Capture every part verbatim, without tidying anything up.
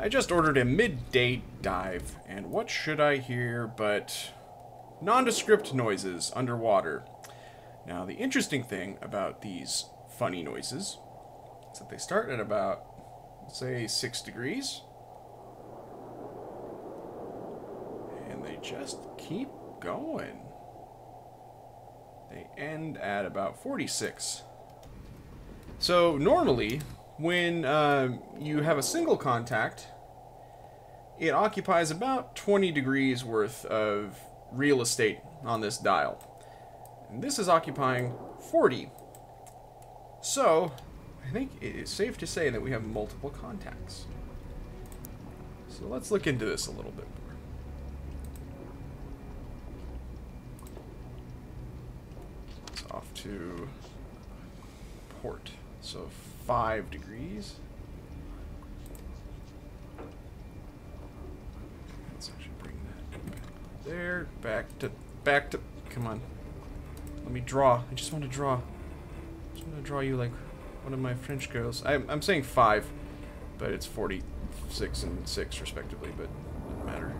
I just ordered a midday dive, and what should I hear but nondescript noises underwater. Now, the interesting thing about these funny noises is that they start at about, say, six degrees. And they just keep going. They end at about forty-six. So normally, when uh, you have a single contact, it occupies about twenty degrees worth of real estate on this dial. And this is occupying forty. So I think it is safe to say that we have multiple contacts. So let's look into this a little bit more. It's off to port. So five degrees. Let's actually bring that back there. Back to back to come on. Let me draw. I just want to draw. I just want to draw you like one of my French girls. I'm, I'm saying five, but it's forty-six and six respectively, but it doesn't matter.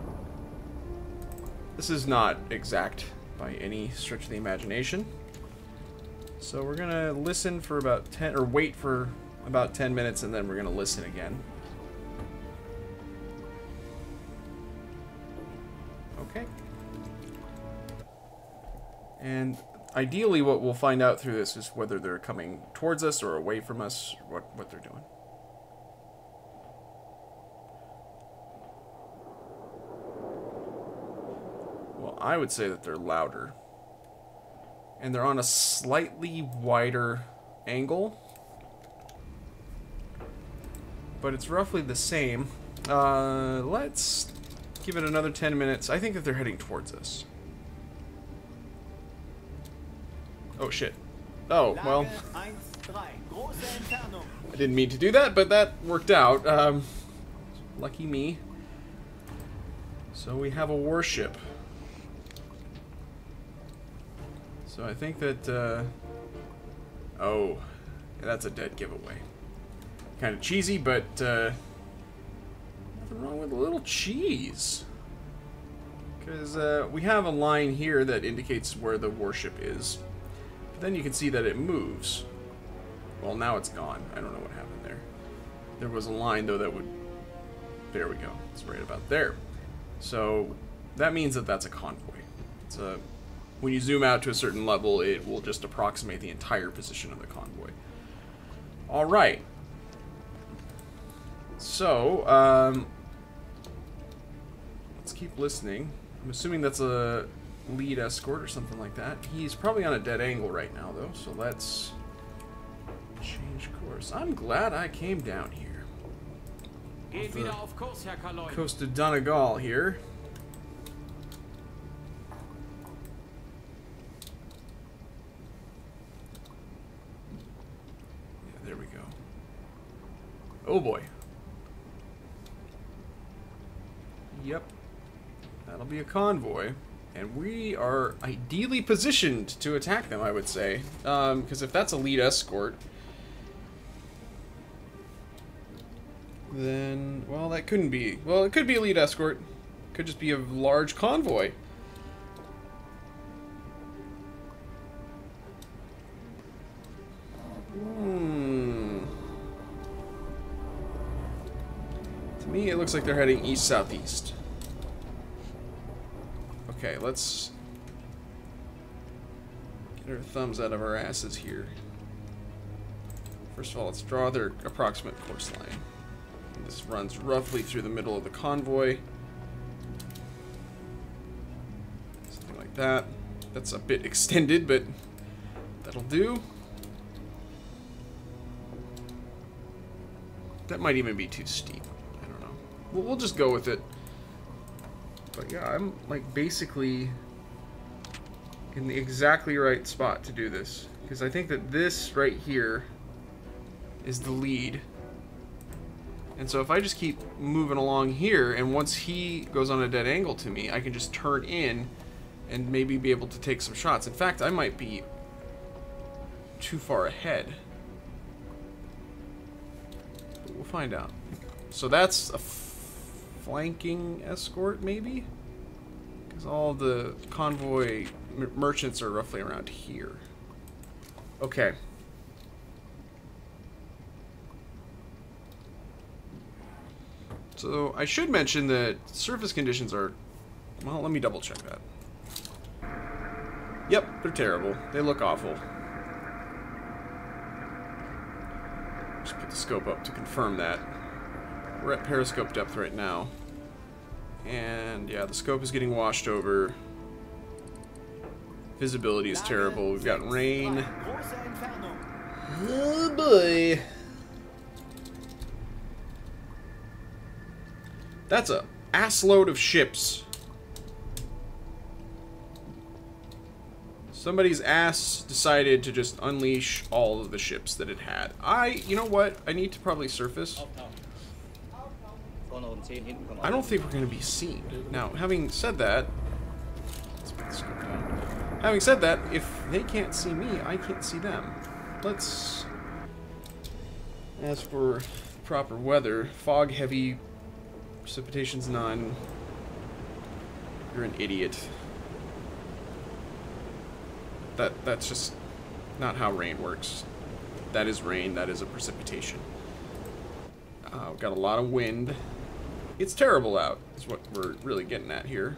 This is not exact by any stretch of the imagination. So we're gonna listen for about ten, or wait for about ten minutes, and then we're gonna listen again. Okay. And ideally what we'll find out through this is whether they're coming towards us or away from us, or what, what they're doing. Well, I would say that they're louder. And they're on a slightly wider angle, but it's roughly the same. Uh, let's give it another ten minutes. I think that they're heading towards us. Oh shit. Oh, well. I didn't mean to do that, but that worked out. Um, lucky me. So we have a warship. So I think that, uh, oh, that's a dead giveaway. Kind of cheesy, but uh, nothing wrong with a little cheese. Because uh, we have a line here that indicates where the warship is. But then you can see that it moves. Well, now it's gone. I don't know what happened there. There was a line, though, that would... There we go. It's right about there. So that means that that's a convoy. It's a... When you zoom out to a certain level, it will just approximate the entire position of the convoy. All right. So, um, let's keep listening. I'm assuming that's a lead escort or something like that. He's probably on a dead angle right now, though, so let's change course. I'm glad I came down here. Off the off course, Herr Kaloy. Coast of Donegal here. Oh boy. Yep. That'll be a convoy. And we are ideally positioned to attack them, I would say. Um, because if that's a lead escort, then, well, that couldn't be. Well, it could be a lead escort. Could just be a large convoy. It looks like they're heading east-southeast. Okay, let's get our thumbs out of our asses here. First of all, let's draw their approximate course line. And this runs roughly through the middle of the convoy. Something like that. That's a bit extended, but that'll do. That might even be too steep. We'll just go with it. But yeah, I'm like basically in the exactly right spot to do this. Because I think that this right here is the lead. And so if I just keep moving along here, and once he goes on a dead angle to me, I can just turn in and maybe be able to take some shots. In fact, I might be too far ahead. But we'll find out. So that's a flanking escort, maybe? Because all the convoy m merchants are roughly around here. Okay. So I should mention that surface conditions are... Well, let me double check that. Yep, they're terrible. They look awful. Just put the scope up to confirm that. We're at periscope depth right now. And yeah, the scope is getting washed over. Visibility is terrible. We've got rain. Oh boy. That's a assload of ships. Somebody's ass decided to just unleash all of the ships that it had. I, you know what? I need to probably surface. I don't think we're going to be seen. Now, having said that, let's put the scope down. Having said that, if they can't see me, I can't see them. Let's, as for proper weather, fog heavy, precipitation's none. You're an idiot. That, that's just not how rain works. That is rain, that is a precipitation. Uh, we've got a lot of wind. It's terrible out, is what we're really getting at here.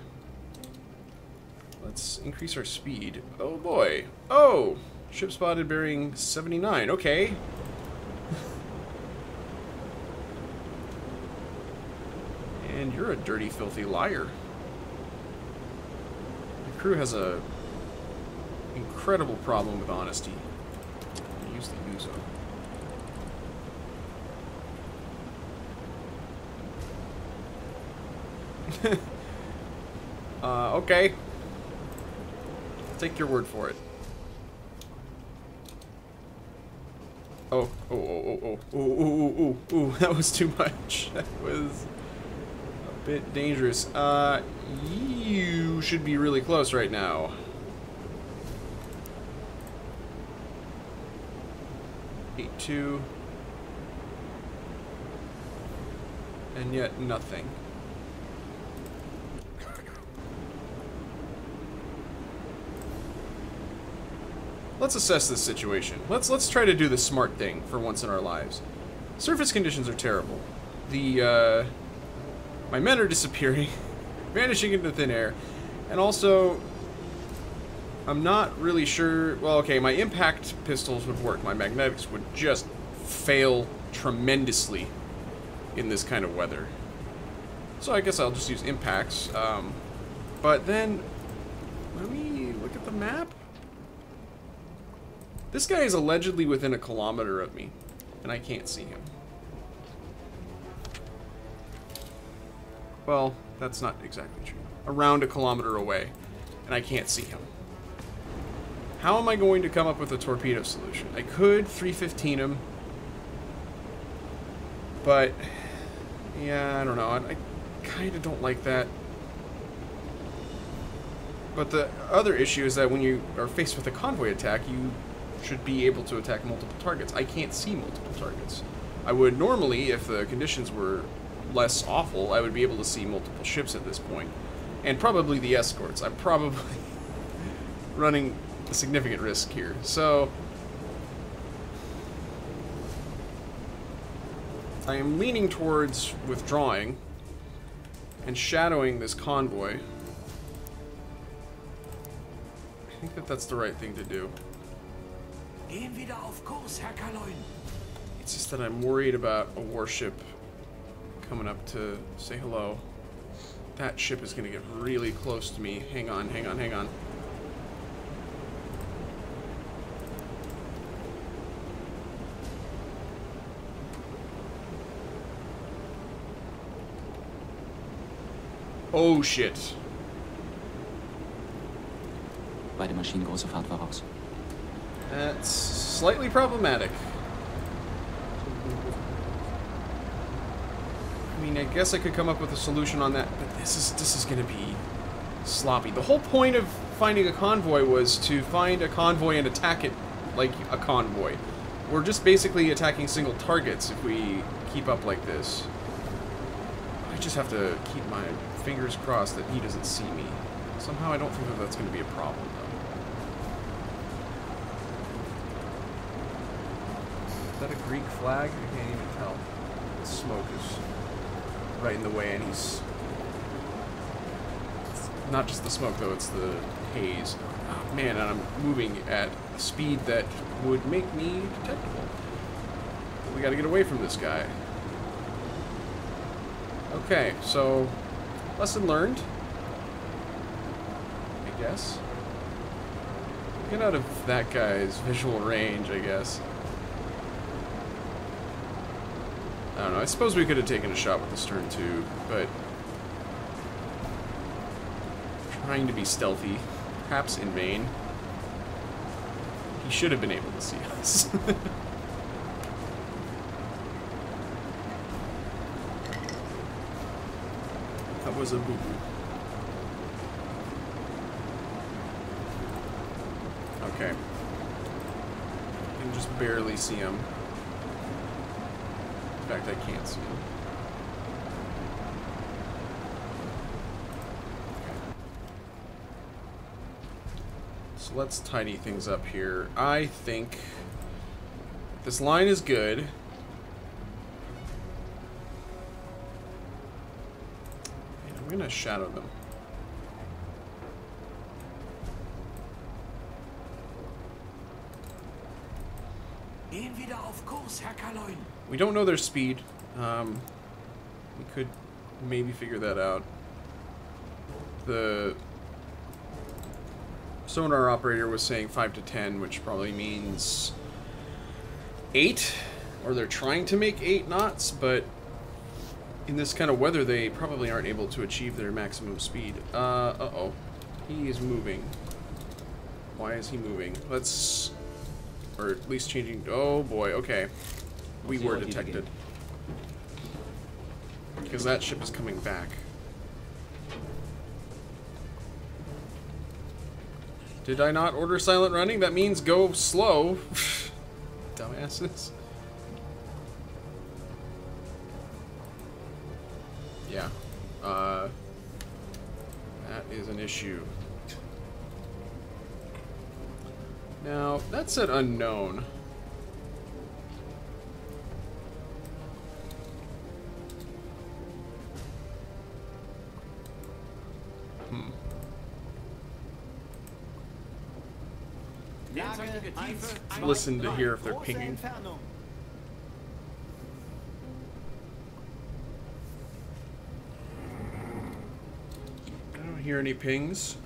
Let's increase our speed. Oh boy. Oh! Ship spotted bearing seventy-nine. Okay. And you're a dirty, filthy liar. The crew has a... incredible problem with honesty. Use the Yuzo. uh, okay. I'll take your word for it. Oh, oh, oh, oh, oh, oh, oh, oh, that was too much. That was a bit dangerous. Uh, you should be really close right now. eight two. And yet nothing. Let's assess this situation. Let's let's try to do the smart thing for once in our lives. Surface conditions are terrible. The uh, my men are disappearing, vanishing into thin air, and also I'm not really sure. Well, okay, my impact pistols would work. My magnetics would just fail tremendously in this kind of weather. So I guess I'll just use impacts. Um, but then, let me look at the map. This guy is allegedly within a kilometer of me, and I can't see him. Well, that's not exactly true. Around a kilometer away, and I can't see him. How am I going to come up with a torpedo solution? I could three fifteen him, but yeah, I don't know. I, I kind of don't like that. But the other issue is that when you are faced with a convoy attack, you should be able to attack multiple targets. I can't see multiple targets. I would normally, if the conditions were less awful, I would be able to see multiple ships at this point. And probably the escorts. I'm probably running a significant risk here. So I am leaning towards withdrawing and shadowing this convoy. I think that that's the right thing to do. It's just that I'm worried about a warship coming up to say hello. That ship is going to get really close to me. Hang on, hang on, hang on. Oh shit. Beide Maschinen, große Fahrt voraus. That's slightly problematic. I mean, I guess I could come up with a solution on that, but this is this is going to be sloppy. The whole point of finding a convoy was to find a convoy and attack it like a convoy. We're just basically attacking single targets if we keep up like this. I just just have to keep my fingers crossed that he doesn't see me. Somehow I don't think that that's going to be a problem, though. Is that a Greek flag? I can't even tell. The smoke is right in the way, and he's... It's not just the smoke, though, it's the haze. Oh, man, and I'm moving at a speed that would make me detectable. But we gotta get away from this guy. Okay, so... Lesson learned, I guess. Get out of that guy's visual range, I guess. I don't know, I suppose we could have taken a shot with the stern too, but... Trying to be stealthy, perhaps in vain. He should have been able to see us. Was a boo-boo. Okay. I can just barely see him. In fact, I can't see him. Okay. So let's tidy things up here. I think this line is good. I'm gonna shadow them. We don't know their speed. Um, we could maybe figure that out. The sonar operator was saying five to ten, which probably means eight, or they're trying to make eight knots, but in this kind of weather, they probably aren't able to achieve their maximum speed. Uh, uh-oh. He is moving. Why is he moving? Let's... Or at least changing... Oh, boy. Okay. We were detected. Because that ship is coming back. Did I not order silent running? That means go slow. Dumbasses. Yeah, uh, that is an issue. Now, that said unknown. Hmm. Listen to hear if they're pinging. Hear any pings?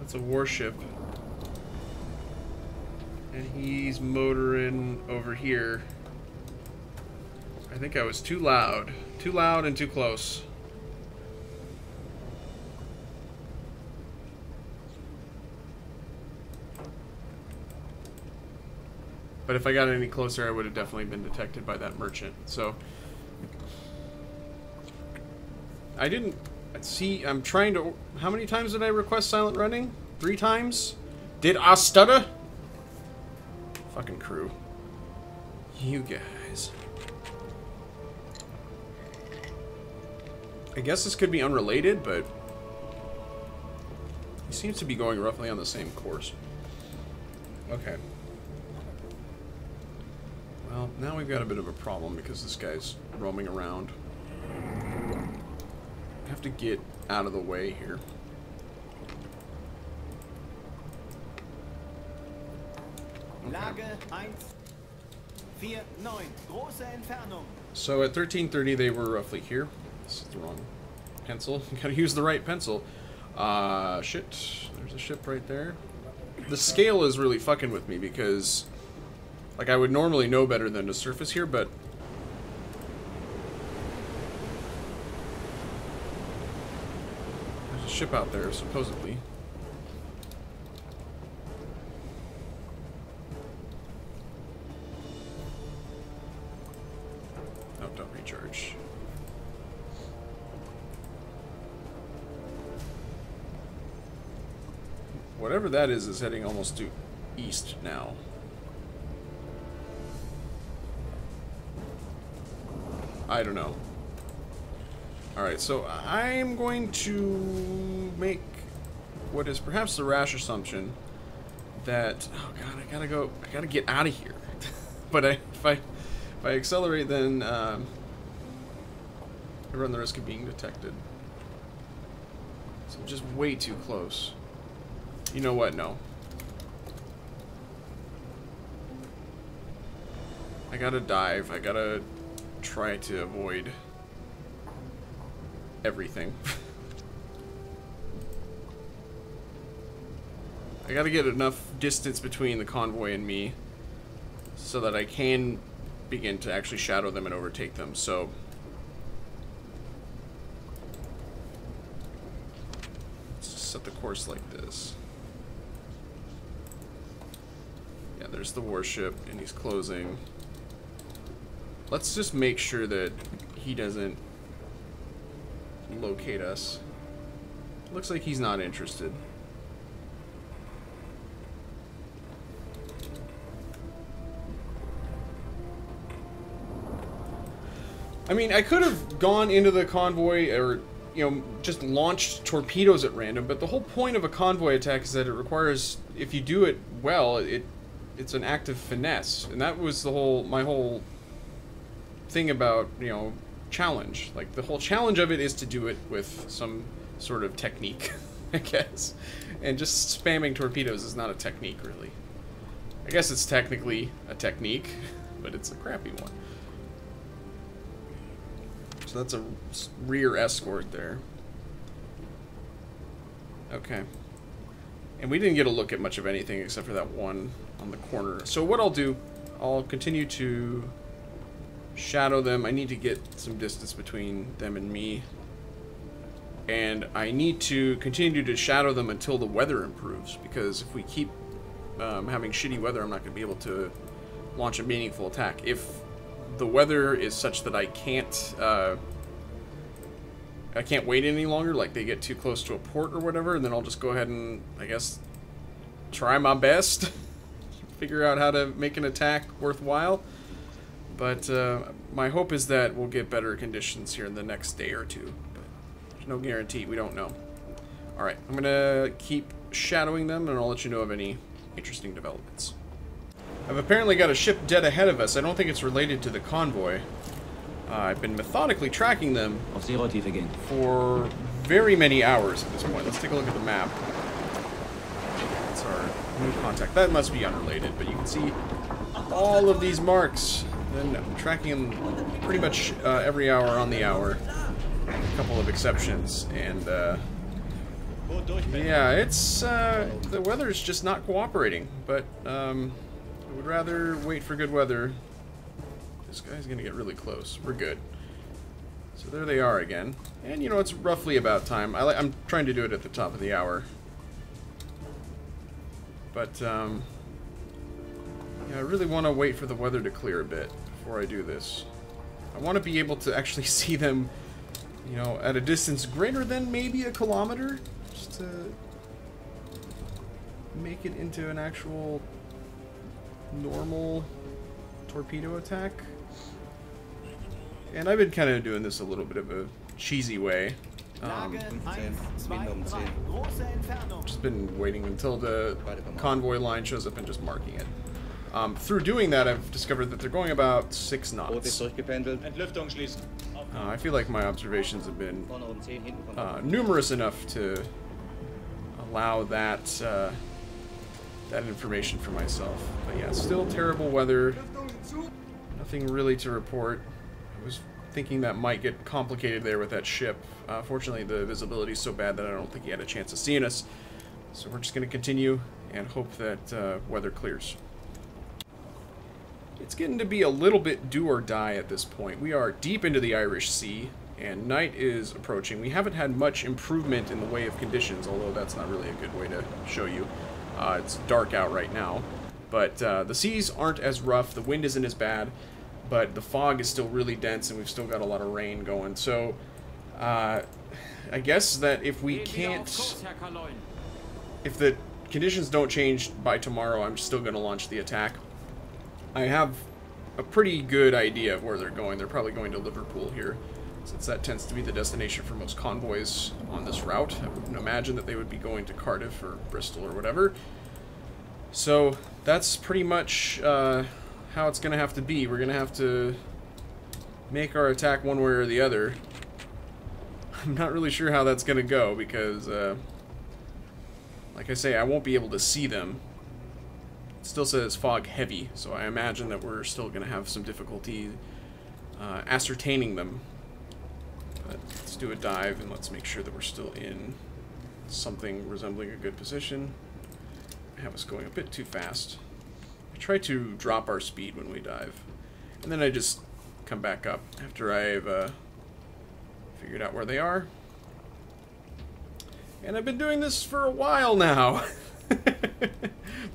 That's a warship, and he's motoring over here. I think I was too loud, too loud and too close. But if I got any closer, I would have definitely been detected by that merchant. So I didn't see. I'm trying to. How many times did I request silent running? Three times? Did I stutter? Fucking crew. You guys. I guess this could be unrelated, but he seems to be going roughly on the same course. Okay. Well, now we've got a bit of a problem because this guy's roaming around. Have to get out of the way here. Okay. So at thirteen thirty they were roughly here. This is the wrong pencil. You gotta use the right pencil. Uh, shit. There's a ship right there. The scale is really fucking with me because, like, I would normally know better than to surface here, but ship out there, supposedly. Oh, don't recharge. Whatever that is, is heading almost due east now. I don't know. Alright, so I'm going to make what is perhaps the rash assumption that, oh god, I gotta go, I gotta get out of here. But I, if, I, if I accelerate, then um, I run the risk of being detected. So I'm just way too close. You know what? No. I gotta dive. I gotta try to avoid everything. I gotta get enough distance between the convoy and me so that I can begin to actually shadow them and overtake them. So let's just set the course like this. Yeah, there's the warship and he's closing. Let's just make sure that he doesn't locate us. Looks like he's not interested. I mean, I could have gone into the convoy or, you know, just launched torpedoes at random, but the whole point of a convoy attack is that it requires, if you do it well, it it's an act of finesse. And that was the whole, my whole thing about, you know, challenge. Like, the whole challenge of it is to do it with some sort of technique, I guess. And just spamming torpedoes is not a technique, really. I guess it's technically a technique, but it's a crappy one. So that's a rear escort there. Okay. And we didn't get a look at much of anything except for that one on the corner. So what I'll do, I'll continue to shadow them. I need to get some distance between them and me. And I need to continue to shadow them until the weather improves, because if we keep um, having shitty weather, I'm not going to be able to launch a meaningful attack. If the weather is such that I can't uh, I can't wait any longer, like they get too close to a port or whatever, and then I'll just go ahead and, I guess, try my best. Figure out how to make an attack worthwhile. But uh, my hope is that we'll get better conditions here in the next day or two. But there's no guarantee. We don't know. Alright, I'm going to keep shadowing them, and I'll let you know of any interesting developments. I've apparently got a ship dead ahead of us. I don't think it's related to the convoy. Uh, I've been methodically tracking them for very many hours at this point. Let's take a look at the map. That's our new contact. That must be unrelated, but you can see all of these marks. Then I'm tracking them pretty much uh, every hour on the hour. A couple of exceptions, and uh, yeah, it's uh, the weather's just not cooperating. But um, I would rather wait for good weather. This guy's gonna get really close. We're good. So there they are again, and you know it's roughly about time. I li I'm trying to do it at the top of the hour, but um, yeah, I really want to wait for the weather to clear a bit before I do this. I want to be able to actually see them, you know, at a distance greater than maybe a kilometer, just to make it into an actual normal torpedo attack. And I've been kind of doing this a little bit of a cheesy way. Um, just been waiting until the convoy line shows up and just marking it. Um, through doing that, I've discovered that they're going about six knots. Uh, I feel like my observations have been uh, numerous enough to allow that uh, that information for myself. But yeah, still terrible weather. Nothing really to report. I was thinking that might get complicated there with that ship. Uh, fortunately, the visibility is so bad that I don't think he had a chance of seeing us. So we're just going to continue and hope that uh, weather clears. It's getting to be a little bit do or die at this point. We are deep into the Irish Sea, and night is approaching. We haven't had much improvement in the way of conditions, although that's not really a good way to show you. Uh, it's dark out right now, but uh, the seas aren't as rough, the wind isn't as bad, but the fog is still really dense, and we've still got a lot of rain going. So, uh, I guess that if we can't... if the conditions don't change by tomorrow, I'm still going to launch the attack. I have a pretty good idea of where they're going. They're probably going to Liverpool here, since that tends to be the destination for most convoys on this route. I wouldn't imagine that they would be going to Cardiff or Bristol or whatever. So that's pretty much uh, how it's going to have to be. We're going to have to make our attack one way or the other. I'm not really sure how that's going to go because, uh, like I say, I won't be able to see them. It still says fog heavy, so I imagine that we're still going to have some difficulty uh, ascertaining them. But let's do a dive and let's make sure that we're still in something resembling a good position. I have us going a bit too fast. I try to drop our speed when we dive, and then I just come back up after I've uh, figured out where they are. And I've been doing this for a while now.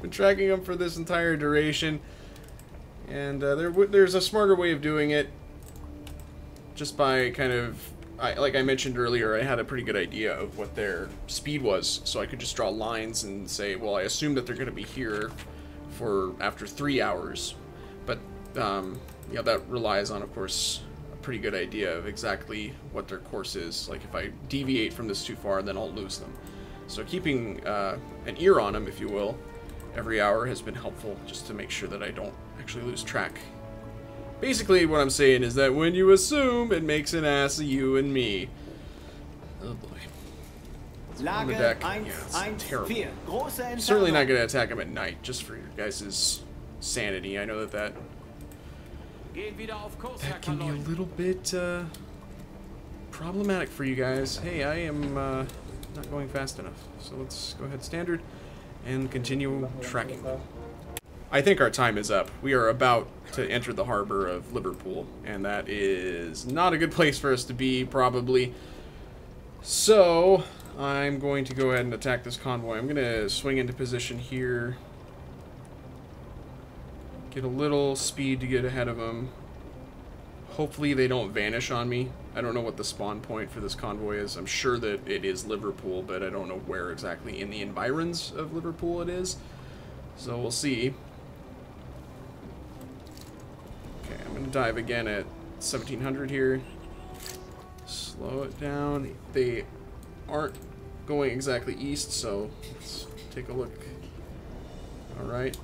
Been tracking them for this entire duration, and uh, there w there's a smarter way of doing it. Just by kind of, I, like I mentioned earlier, I had a pretty good idea of what their speed was, so I could just draw lines and say, well, I assume that they're going to be here for after three hours. But um, yeah, that relies on, of course, a pretty good idea of exactly what their course is. Like if I deviate from this too far, then I'll lose them. So keeping uh, an ear on them, if you will, every hour has been helpful just to make sure that I don't actually lose track. Basically, what I'm saying is that when you assume, it makes an ass of you and me. Oh boy. On the deck. Yeah, it's terrible. I'm certainly not going to attack him at night, just for your guys' sanity. I know that that, that can be a little bit uh, problematic for you guys. Hey, I am uh, not going fast enough. So let's go ahead standard and continue tracking them. I think our time is up. We are about to enter the harbor of Liverpool, and that is not a good place for us to be, probably. So, I'm going to go ahead and attack this convoy. I'm going to swing into position here. Get a little speed to get ahead of them. Hopefully they don't vanish on me. I don't know what the spawn point for this convoy is. I'm sure that it is Liverpool, but I don't know where exactly in the environs of Liverpool it is. So, we'll see. Dive again at seventeen hundred here. Slow it down. They aren't going exactly east, so let's take a look. Alright.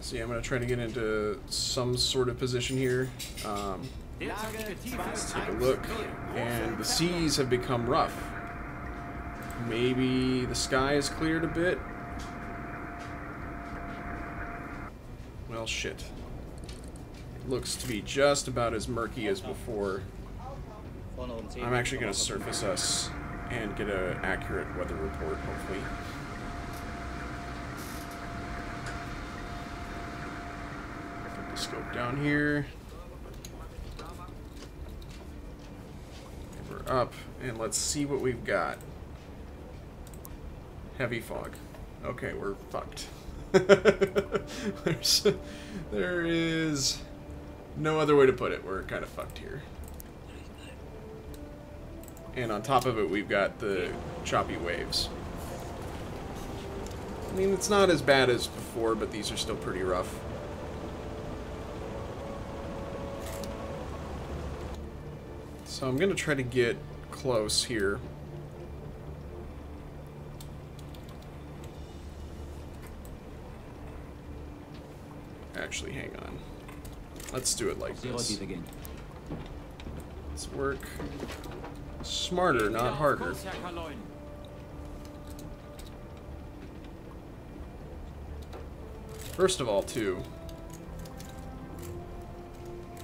See, I'm going to try to get into some sort of position here. Um, let's take a look. And the seas have become rough. Maybe the sky is cleared a bit. Well, shit. It looks to be just about as murky as before. I'm actually going to surface us and get an accurate weather report, hopefully. Put the scope down here. We're up, and let's see what we've got. Heavy fog. Okay, we're fucked. There's, there is no other way to put it. We're kind of fucked here. And on top of it, we've got the choppy waves. I mean, it's not as bad as before, but these are still pretty rough. So I'm going to try to get close here. Actually, hang on. Let's do it like this. Let's work smarter, not harder. First of all, too.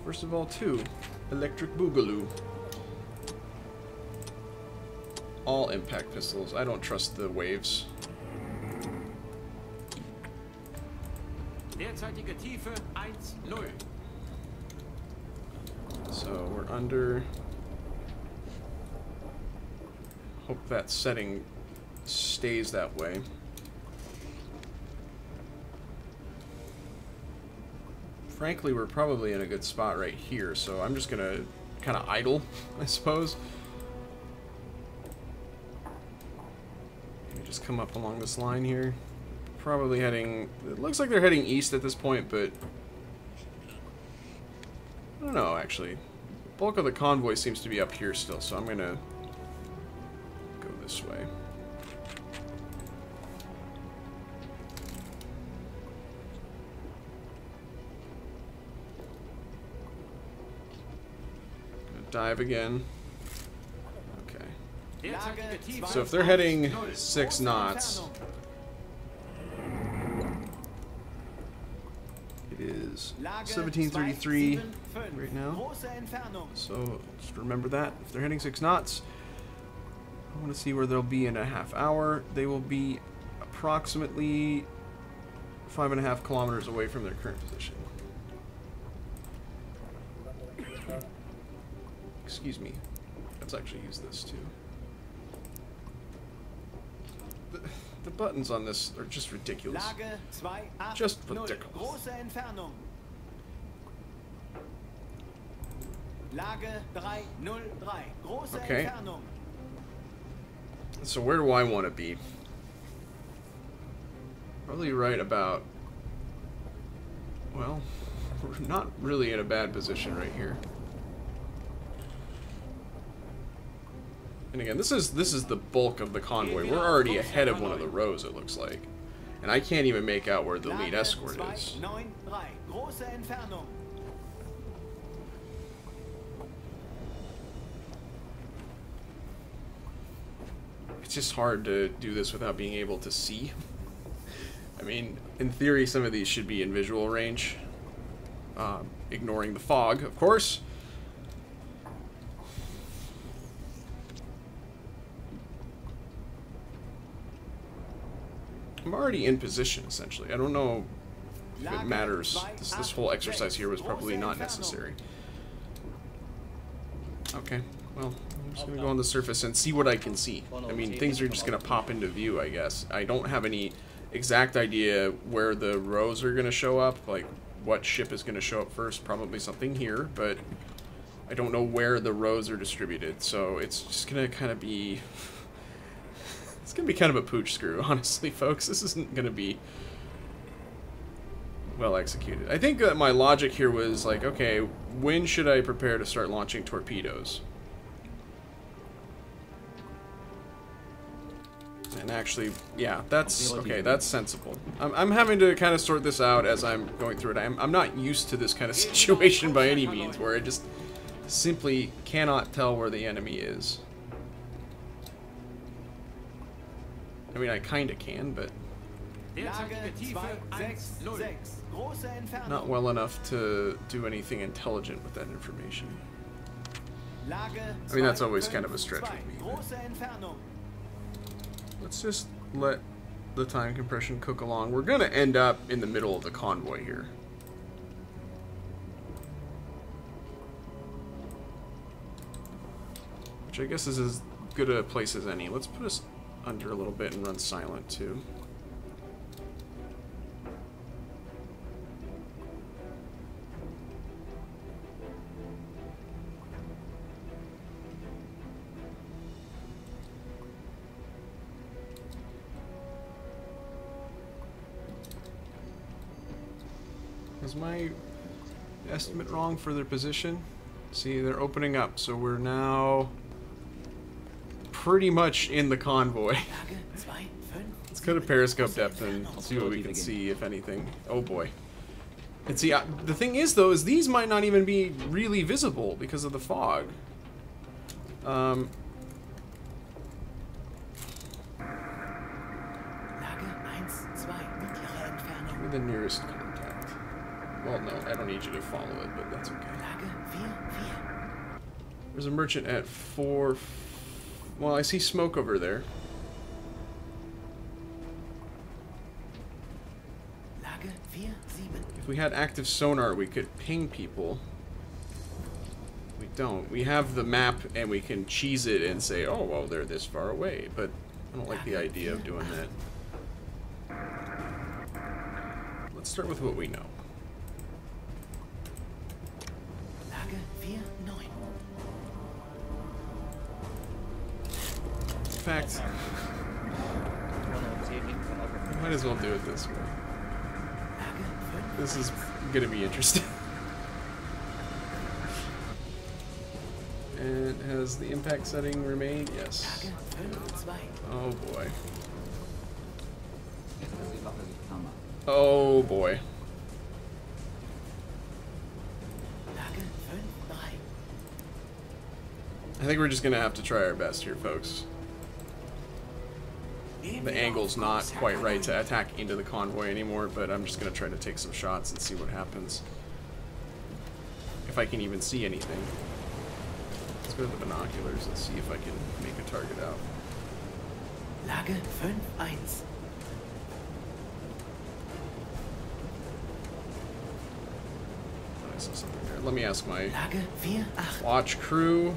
First of all, too. Electric Boogaloo. All impact pistols. I don't trust the waves. Okay. So we're under. Hope that setting stays that way. Frankly, we're probably in a good spot right here, so I'm just gonna kind of idle, I suppose. Maybe just come up along this line here. probably heading... It looks like they're heading east at this point, but... I don't know, actually. The bulk of the convoy seems to be up here still, so I'm going to go this way. Dive again. Okay. So if they're heading six knots, it is seventeen thirty-three right now. So just remember that. If they're heading six knots, I want to see where they'll be in a half hour. They will be approximately five and a half kilometers away from their current position. Excuse me. Let's actually use this too. The, the buttons on this are just ridiculous. Just ridiculous. Okay. So where do I want to be? Probably right about... Well, we're not really in a bad position right here. And again, this is this is the bulk of the convoy. We're already ahead of one of the rows, it looks like. And I can't even make out where the lead escort is. It's just hard to do this without being able to see. I mean, in theory, some of these should be in visual range. Um, ignoring the fog, of course. I'm already in position, essentially. I don't know if it matters. This, this whole exercise here was probably not necessary. Okay, well, I'm just going to go on the surface and see what I can see. I mean, things are just going to pop into view, I guess. I don't have any exact idea where the rows are going to show up, like what ship is going to show up first. Probably something here, but I don't know where the rows are distributed, so it's just going to kind of be... It's going to be kind of a pooch screw, honestly, folks. This isn't going to be well executed. I think that my logic here was like, okay, when should I prepare to start launching torpedoes? And actually, yeah, that's, okay, that's sensible. I'm, I'm having to kind of sort this out as I'm going through it. I'm, I'm not used to this kind of situation by any means, where I just simply cannot tell where the enemy is. I mean, I kinda can, but not well enough to do anything intelligent with that information. I mean, that's always kind of a stretch with me. But let's just let the time compression cook along. We're gonna end up in the middle of the convoy here. Which I guess is as good a place as any. Let's put us under a little bit and run silent too. Is my estimate wrong for their position? See, they're opening up, so we're now pretty much in the convoy. Let's go to periscope depth and see what we can see, if anything. Oh boy. And see, I, the thing is though, is these might not even be really visible because of the fog. Um, the nearest contact. Well, no, I don't need you to follow it, but that's okay. There's a merchant at four... Well, I see smoke over there. If we had active sonar, we could ping people. We don't. We have the map, and we can cheese it and say, oh, well, they're this far away. But I don't like the idea of doing that. Let's start with what we know. In fact, I Might as well do it this way. This is gonna be interesting. And has the impact setting remained? Yes. Oh boy. Oh boy. I think we're just gonna have to try our best here, folks. The angle's not quite right to attack into the convoy anymore, but I'm just gonna try to take some shots and see what happens. If I can even see anything. Let's go to the binoculars and see if I can make a target out. Lage five one. I saw something there. Let me ask my watch crew.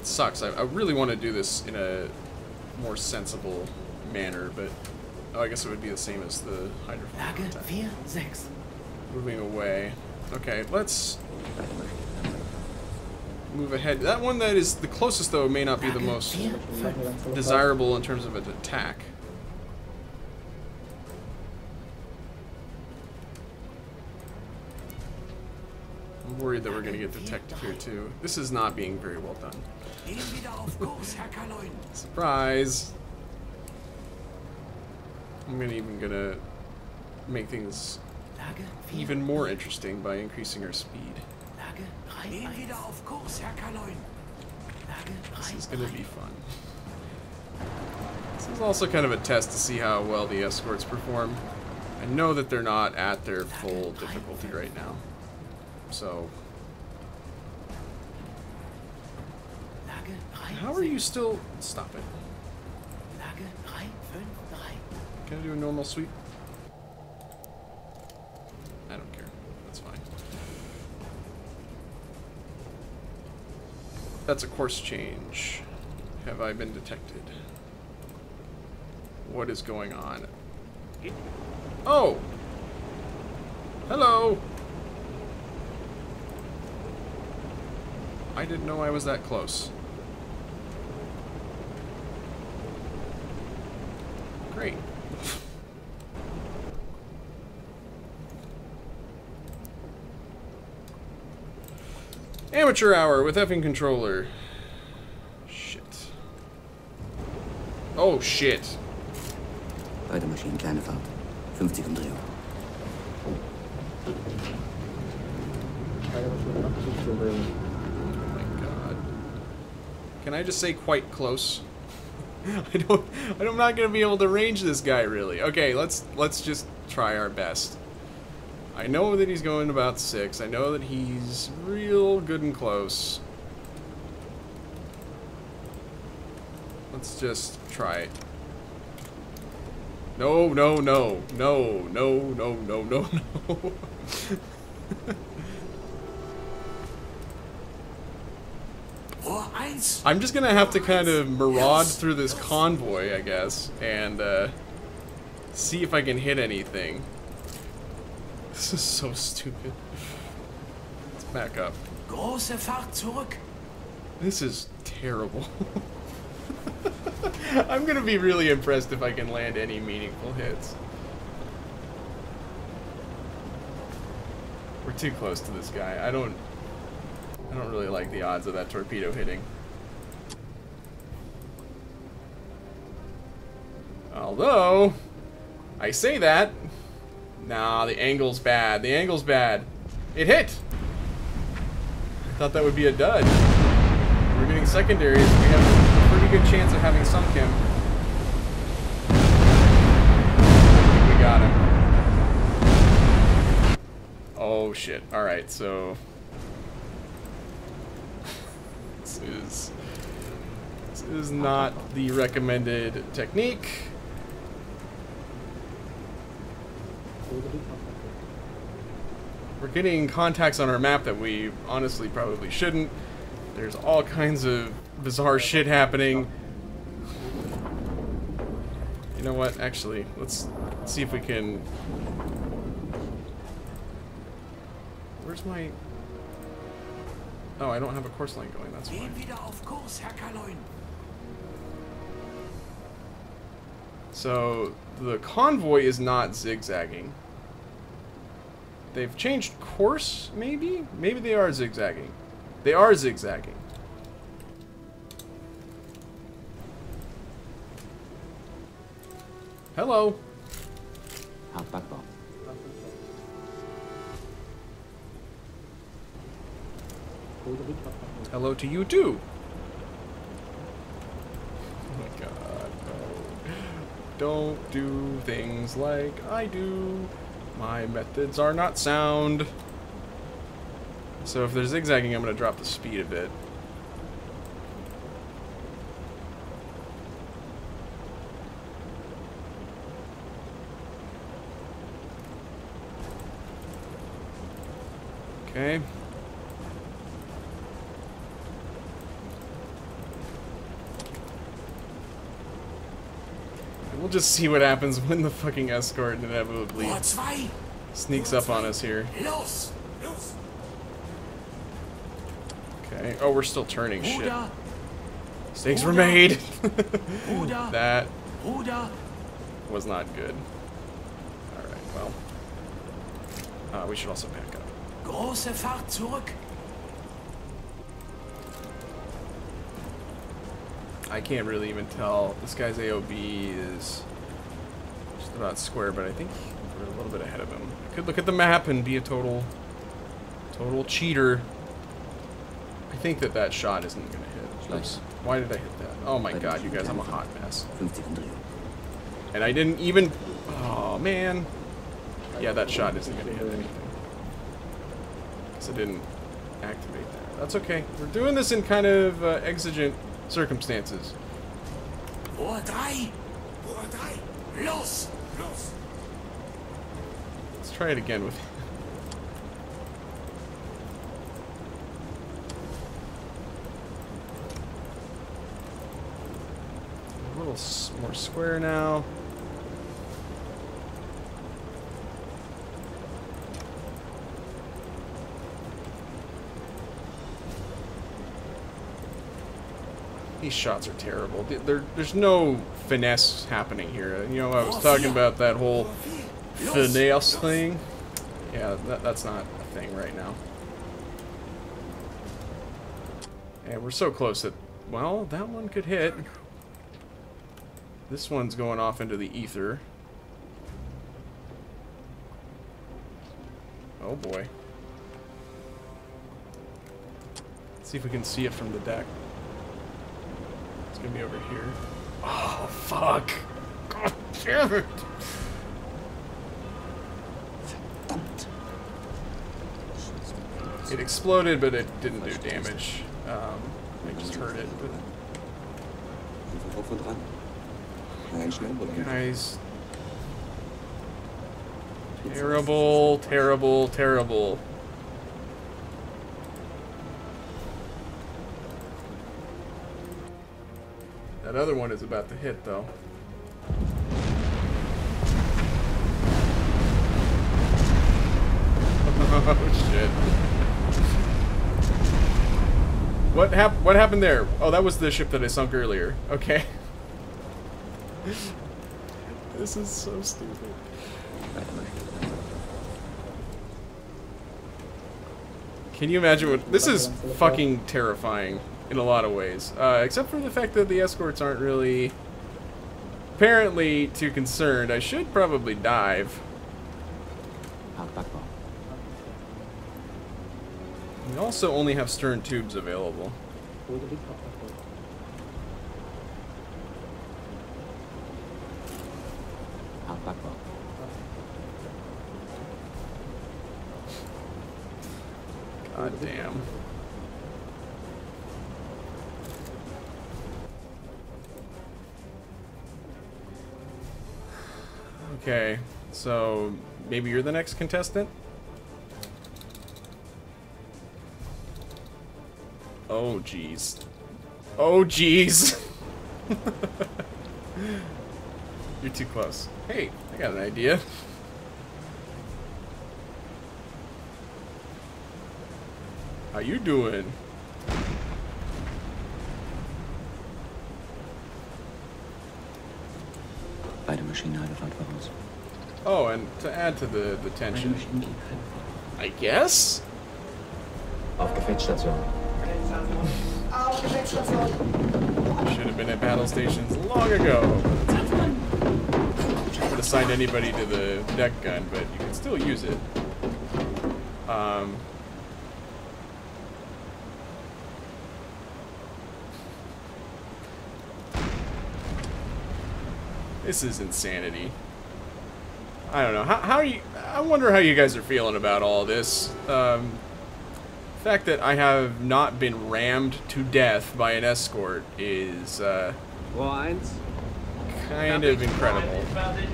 It sucks. I, I really want to do this in a more sensible manner, but oh, I guess it would be the same as the hydrophone. Moving away. Okay, let's move ahead. That one that is the closest, though, may not be the most desirable in terms of an attack. I'm worried that we're going to get detected here, too. This is not being very well done. Surprise! I'm gonna even gonna make things even more interesting by increasing our speed. This is gonna be fun. This is also kind of a test to see how well the escorts perform. I know that they're not at their full difficulty right now, so. How are you still? Stop it. Can I do a normal sweep? I don't care. That's fine. That's a course change. Have I been detected? What is going on? Oh! Hello! I didn't know I was that close. Great. Amateur hour with Effing Controller. Shit. Oh shit. Maschinen, kleine Fahrt. fünfzig Umdrehung. Oh my god. Can I just say quite close? I don't. I'm not gonna be able to range this guy really. Okay, let's let's just try our best. I know that he's going about six. I know that he's real good and close. Let's just try it. No, no, no, no, no, no, no, no, no. I'm just gonna have to kind of maraud through this convoy, I guess, and uh, see if I can hit anything. This is so stupid. Let's back up. Große Fahrt zurück. This is terrible. I'm gonna be really impressed if I can land any meaningful hits. We're too close to this guy. I don't. I don't really like the odds of that torpedo hitting. Although, I say that. Nah, the angle's bad. The angle's bad. It hit! I thought that would be a dud. We're getting secondaries. We have a pretty good chance of having some Kim. I think we got him. Oh, shit. Alright, so Is, this is not the recommended technique. We're getting contacts on our map that we honestly probably shouldn't. There's all kinds of bizarre shit happening. You know what? Actually, let's see if we can. Where's my? Oh, I don't have a course line going, that's fine. So the convoy is not zigzagging. They've changed course, maybe? Maybe they are zigzagging. They are zigzagging. Hello. Hello to you too. Oh my god, no. Don't do things like I do. My methods are not sound. So if they're zigzagging, I'm gonna drop the speed a bit. Okay. We'll just see what happens when the fucking escort inevitably sneaks up on us here. Okay. Oh, we're still turning shit. Mistakes were made. That was not good. Alright, well. Uh, we should also pack up. Große Fahrt zurück. I can't really even tell. This guy's A O B is just about square, but I think we're a little bit ahead of him. I could look at the map and be a total, total cheater. I think that that shot isn't going to hit. Oops. Why did I hit that? Oh my god, you guys, I'm a hot mess. And I didn't even... Oh, man. Yeah, that shot isn't going to hit anything. Because I didn't activate that. That's okay. We're doing this in kind of uh, exigent... circumstances. Let's try it again with. A little more square now. These shots are terrible. There, there's no finesse happening here. You know, I was talking about that whole finesse thing. Yeah, that, that's not a thing right now. And we're so close that, well, that one could hit. This one's going off into the ether. Oh boy. Let's see if we can see it from the deck. Gonna be over here. Oh fuck! God damn it! It exploded, but it didn't do damage. Um, I just heard it. But... Guys, terrible, terrible, terrible. That other one is about to hit, though. Oh, shit. What hap what happened there? Oh, that was the ship that I sunk earlier. Okay. This is so stupid. Can you imagine what... This is fucking terrifying. In a lot of ways, uh, except for the fact that the escorts aren't really, apparently, too concerned. I should probably dive. We also only have stern tubes available. God damn. Okay, so maybe you're the next contestant? Oh, jeez. Oh, jeez! You're too close. Hey, I got an idea. How you doing? schneidet einfach aus. Oh, and to add to the, the tension, I guess? Auf Gefechtsstation. Auf Gefechtsstation. Should have been at battle stations long ago. Would have signed anybody to the deck gun, but you can still use it. Um... This is insanity. I don't know. How, how are you... I wonder how you guys are feeling about all this. Um, the fact that I have not been rammed to death by an escort is uh, kind of incredible. I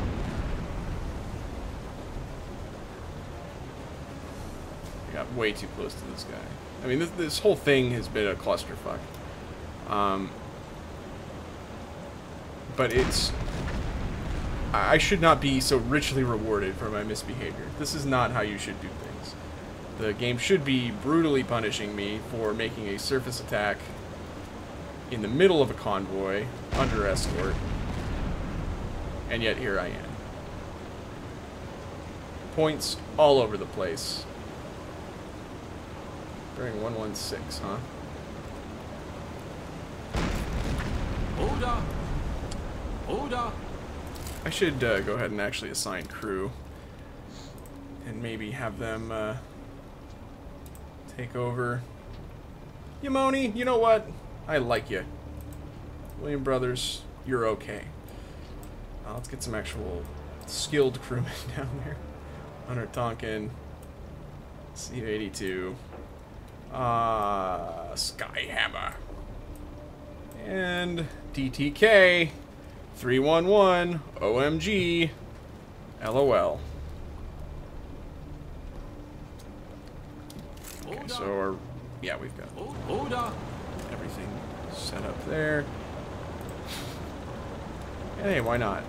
got way too close to this guy. I mean, this, this whole thing has been a clusterfuck. Um, but it's... I should not be so richly rewarded for my misbehavior. This is not how you should do things. The game should be brutally punishing me for making a surface attack in the middle of a convoy under escort, and yet here I am. Points all over the place. During one one six, huh? Order! Order! I should uh, go ahead and actually assign crew and maybe have them uh, take over. Yamoni, you know what? I like you. William Brothers, you're okay. Uh, let's get some actual skilled crewmen down there. Hunter Tonkin, C eighty-two, uh, Skyhammer, and D T K. three one one, O M G, LOL. Okay, so, our, yeah, we've got everything set up there. And hey, why not?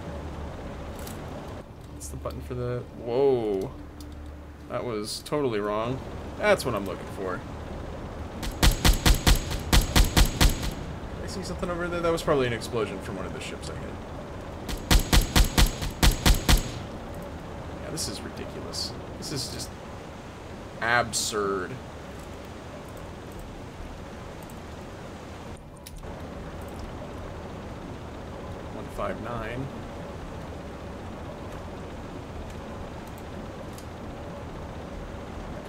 What's the button for the... Whoa. That was totally wrong. That's what I'm looking for. See something over there? That was probably an explosion from one of the ships I hit. Yeah, this is ridiculous. This is just absurd. one five nine.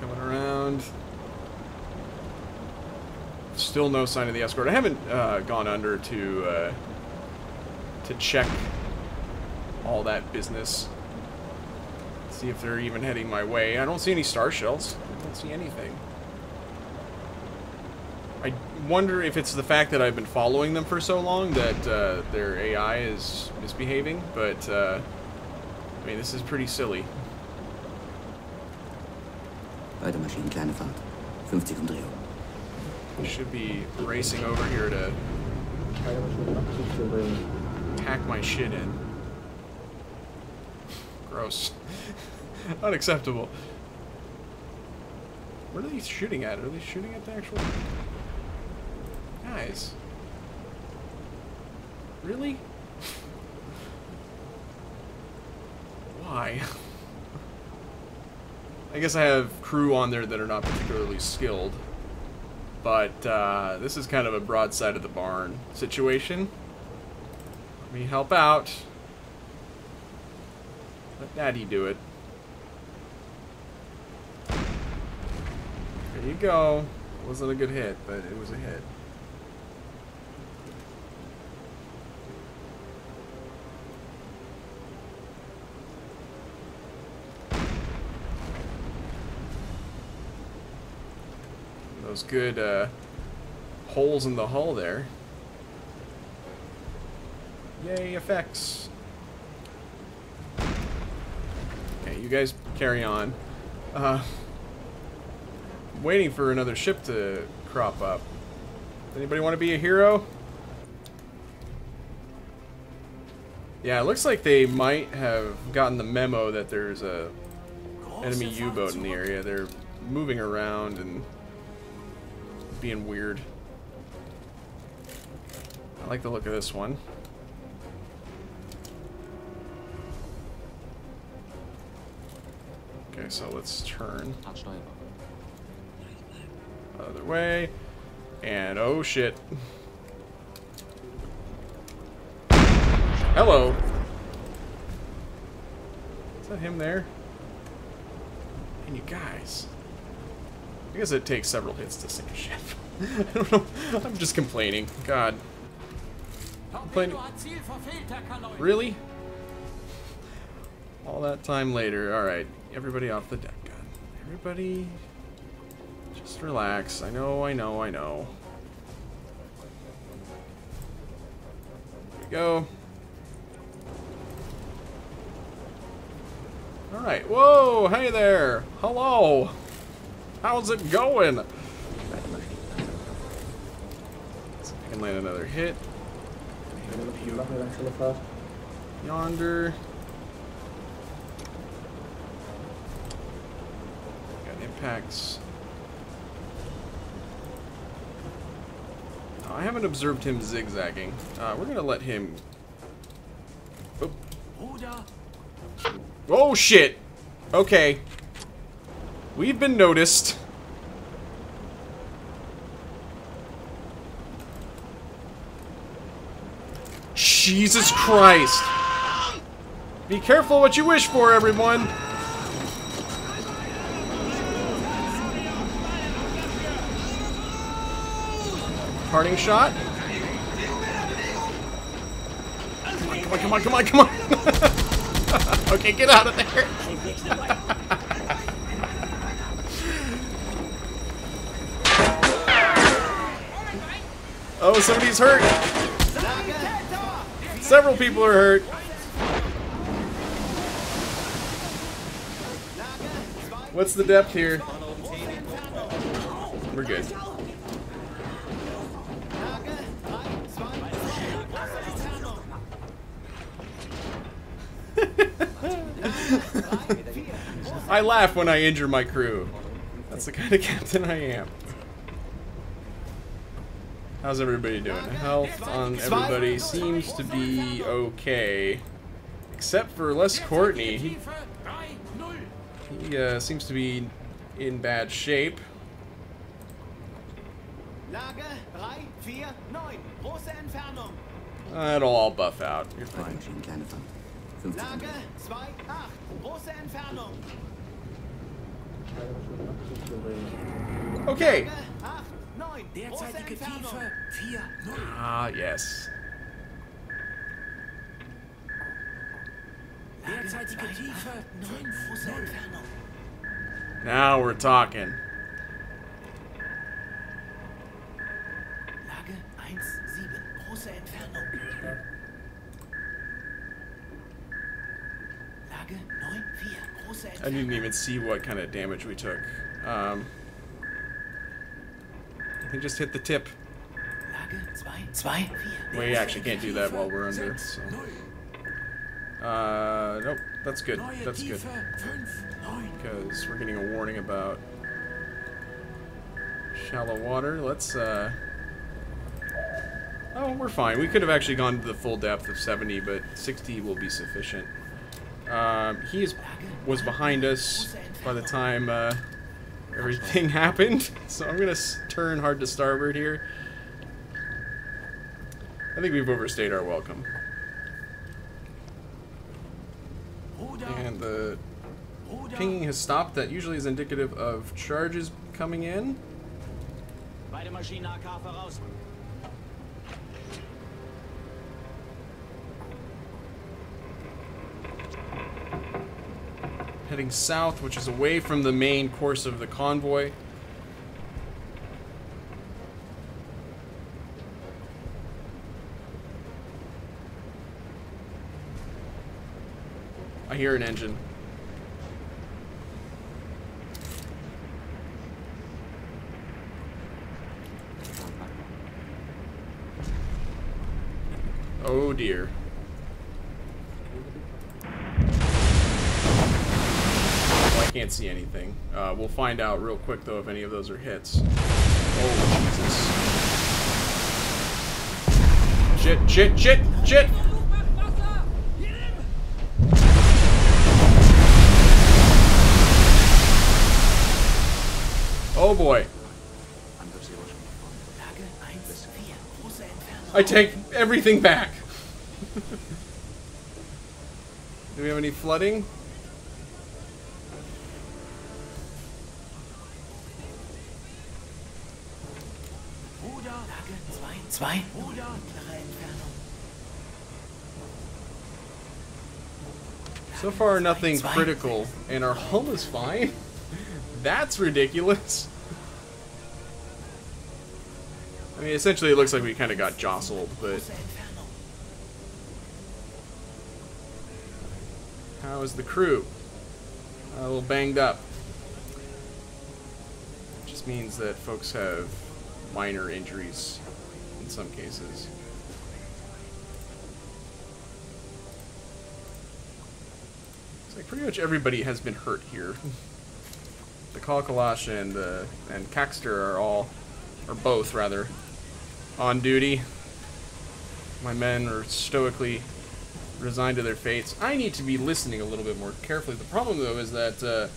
Coming around. Still no sign of the escort. I haven't uh, gone under to uh, to check all that business. See if they're even heading my way. I don't see any star shells. I don't see anything. I wonder if it's the fact that I've been following them for so long that uh, their A I is misbehaving. But uh, I mean, this is pretty silly. Weitermaschinen, kleine Fahrt. fünfzig Umdrehung. Should be racing over here to pack my shit in. Gross. Unacceptable. What are they shooting at? Are they shooting at the actual... Guys. Really? Why? I guess I have crew on there that are not particularly skilled. But uh, this is kind of a broadside of the barn situation. Let me help out. Let Daddy do it. There you go. It wasn't a good hit, but it was a hit. Those good uh, holes in the hull there. Yay, effects. Okay, you guys carry on. Uh, I'm waiting for another ship to crop up. Does anybody want to be a hero? Yeah, it looks like they might have gotten the memo that there's a enemy U-boat in the area. They're moving around and being weird. I like the look of this one. so let's turn other way. And oh shit. Hello. Is that him there? And you guys. I guess it takes several hits to sink a ship. I don't know. I'm just complaining. God. Complain really? All that time later. Alright. Everybody off the deck. God. Everybody. Just relax. I know, I know, I know. There we go. Alright. Whoa! Hey there! Hello! How's it going? I can land another hit. Yonder. Got impacts. I haven't observed him zigzagging. Uh, we're gonna let him. Oh, oh shit! Okay. We've been noticed. Jesus Christ! Be careful what you wish for, everyone! Parting shot. Come on, come on, come on, come on! Okay, get out of there! Oh, somebody's hurt. Several people are hurt. What's the depth here? We're good. I laugh when I injure my crew. That's the kind of captain I am. How's everybody doing? Health on everybody seems to be okay. Except for Les Courtney. He, he uh, seems to be in bad shape. Uh, it'll all buff out. You're fine. Okay. Ah, yes. Now we're talking. I didn't even see what kind of damage we took. Um... They just hit the tip. We actually can't do that while we're under. So. Uh, nope. That's good. That's good. Because we're getting a warning about shallow water. Let's, uh... oh, we're fine. We could have actually gone to the full depth of seventy, but sixty will be sufficient. Um, he is, was behind us by the time, uh... everything happened, so I'm gonna turn hard to starboard here. I think we've overstayed our welcome. And the pinging has stopped. That usually is indicative of charges coming in. Heading south, which is away from the main course of the convoy. I hear an engine. Oh dear. Can't see anything. Uh, we'll find out real quick though if any of those are hits. Oh Jesus! Shit! Shit! Shit! Shit! Oh boy. I take everything back. Do we have any flooding? Zwei. So far, nothing critical, and our hull is fine. That's ridiculous. I mean, essentially, it looks like we kind of got jostled, but how is the crew? A little banged up. It just means that folks have minor injuries in some cases. It's like pretty much everybody has been hurt here. The Kalkalash and the uh, and Caxter are all, or both rather, on duty. My men are stoically resigned to their fates. I need to be listening a little bit more carefully. The problem though is that uh,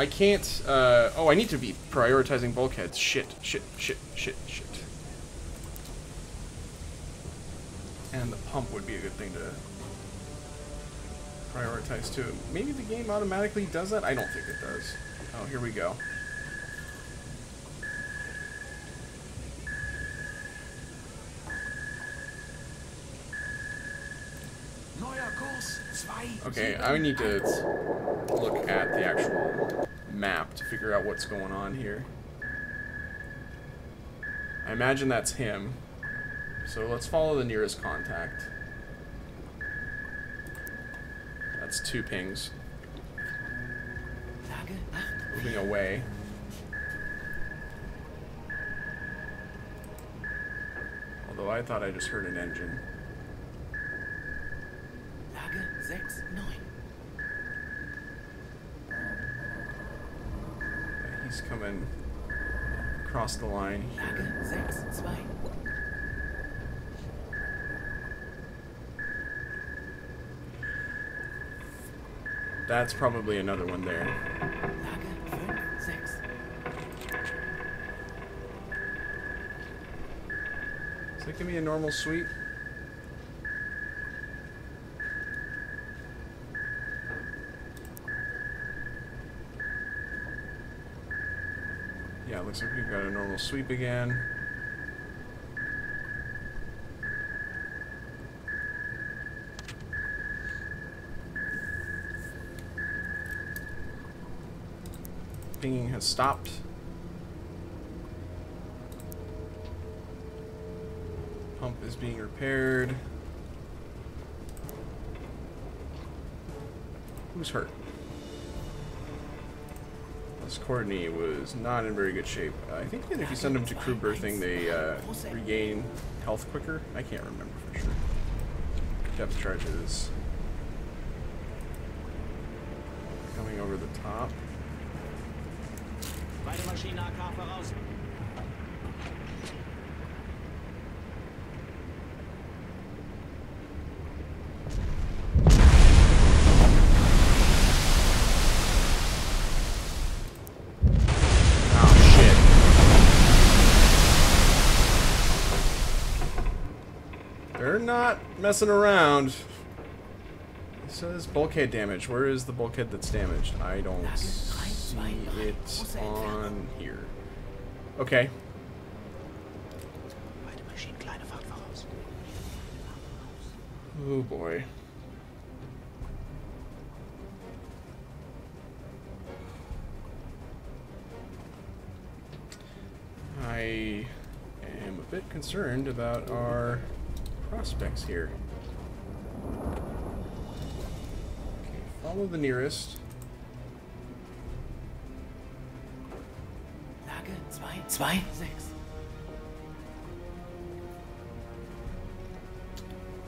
I can't. Uh, oh, I need to be prioritizing bulkheads. Shit, shit, shit, shit, shit. And the pump would be a good thing to prioritize too. Maybe the game automatically does that? I don't think it does. Oh, here we go. Okay, I need to look at the actual map to figure out what's going on here. I imagine that's him. So let's follow the nearest contact. That's two pings. Moving away. Although I thought I just heard an engine. Yeah, he's coming across the line here. That's probably another one there. Is that gonna be a normal sweep? Yeah, it looks like we've got a normal sweep again. Pinging has stopped. Pump is being repaired. Who's hurt? This Courtney was not in very good shape. Uh, I think that if you send them to crew berthing, they uh, regain health quicker. I can't remember for sure. Depth charges. Coming over the top. Oh, shit. They're not messing around. It says bulkhead damage. Where is the bulkhead that's damaged? I don't see. It's on here. Okay. Oh boy. I am a bit concerned about our prospects here. Okay, follow the nearest. Zwei? Six.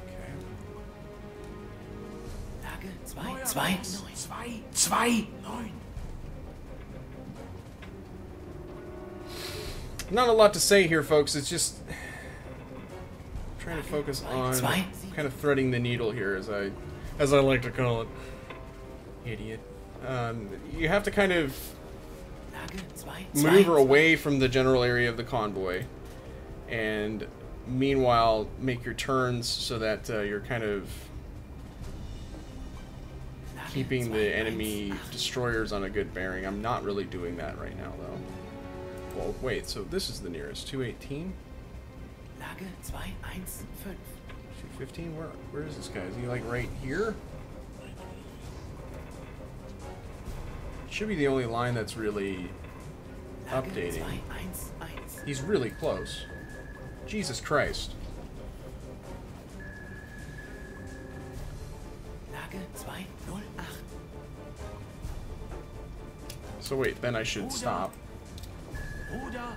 Okay. Lage zwei, zwei, neun. Zwei, zwei, neun. Not a lot to say here, folks. It's just trying to focus on kind of threading the needle here, as I as I like to call it. Idiot. Um, you have to kind of maneuver away from the general area of the convoy, and meanwhile make your turns so that uh, you're kind of keeping the enemy destroyers on a good bearing. I'm not really doing that right now, though. Well, wait, so this is the nearest. two eighteen? two fifteen? Where, where is this guy? Is he, like, right here? Should be the only line that's really updating. He's really close. Jesus Christ. So wait, then I should stop. Oh God.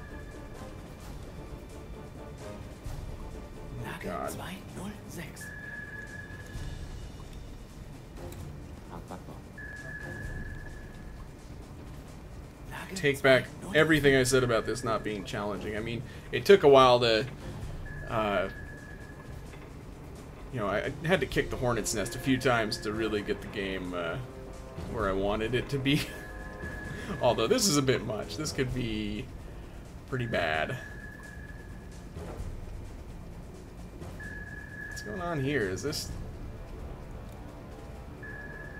Take back everything I said about this not being challenging. I mean, it took a while to, uh, you know, I had to kick the hornet's nest a few times to really get the game uh, where I wanted it to be. Although this is a bit much. This could be pretty bad. What's going on here? Is this...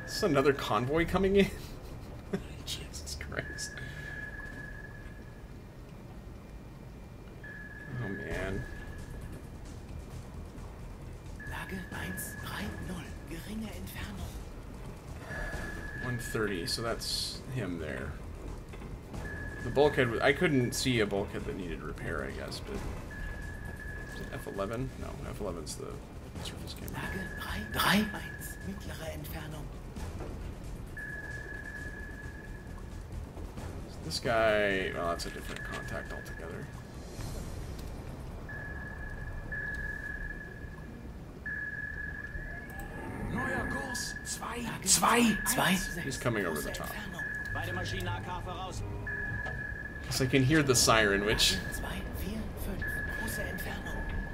Is this another convoy coming in? Jesus Christ. Oh, man. one thirty, so that's him there. The bulkhead was... I couldn't see a bulkhead that needed repair, I guess, but... Is it F eleven? No, F eleven's the surface camera. Lage three, mittlere Entfernung. This guy... Well, that's a different contact altogether. He's coming over the top. Because I can hear the siren, which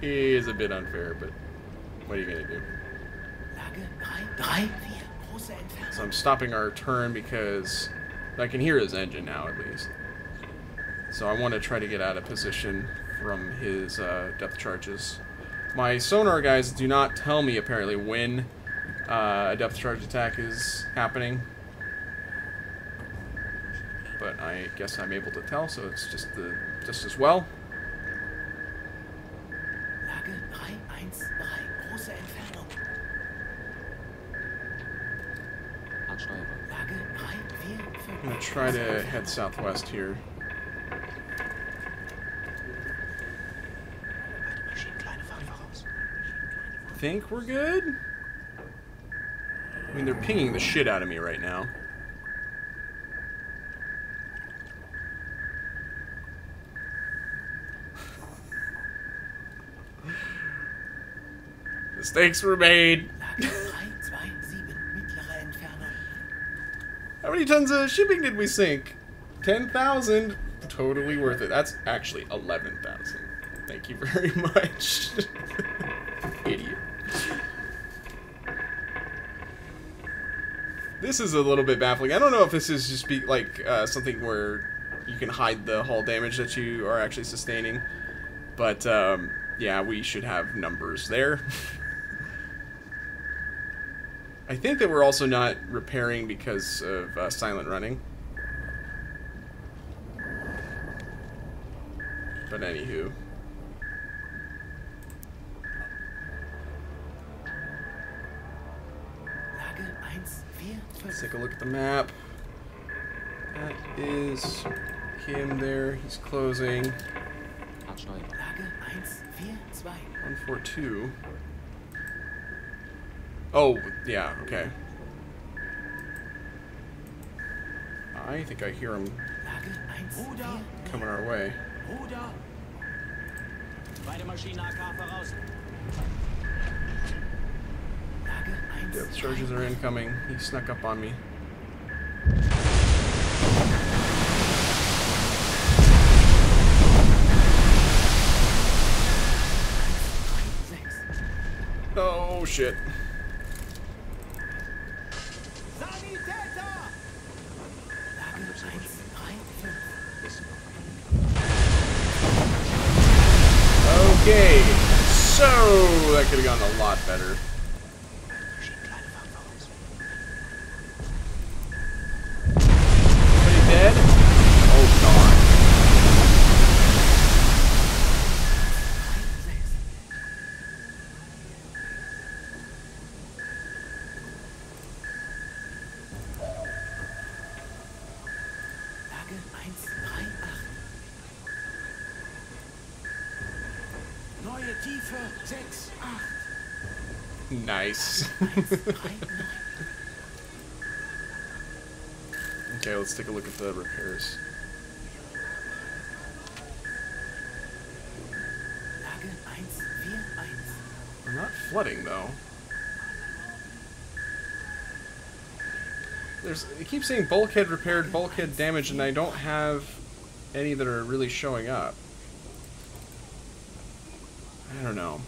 is a bit unfair, but what are you going to do? So I'm stopping our turn because I can hear his engine now, at least. So I want to try to get out of position from his uh, depth charges. My sonar guys do not tell me, apparently, when... Uh, a depth charge attack is happening, but I guess I'm able to tell, so it's just the just as well. I'm gonna try to head southwest here. Think we're good? I mean, they're pinging the shit out of me right now. Mistakes were made. How many tons of shipping did we sink? ten thousand. Totally worth it. That's actually eleven thousand. Thank you very much. Idiot. This is a little bit baffling. I don't know if this is just be, like uh, something where you can hide the hull damage that you are actually sustaining. But, um, yeah, we should have numbers there. I think that we're also not repairing because of uh, silent running. But anywho. Let's take a look at the map. That is him there. He's closing. one forty-two. Oh, yeah, okay. I think I hear him coming our way. Depth charges are incoming. He snuck up on me. Oh shit. Okay, so that could have gone a lot better. Pretty dead? Oh god. Nice. Okay, let's take a look at the repairs. We're not flooding though. There's. It keeps saying bulkhead repaired, bulkhead damaged, and I don't have any that are really showing up. I don't know.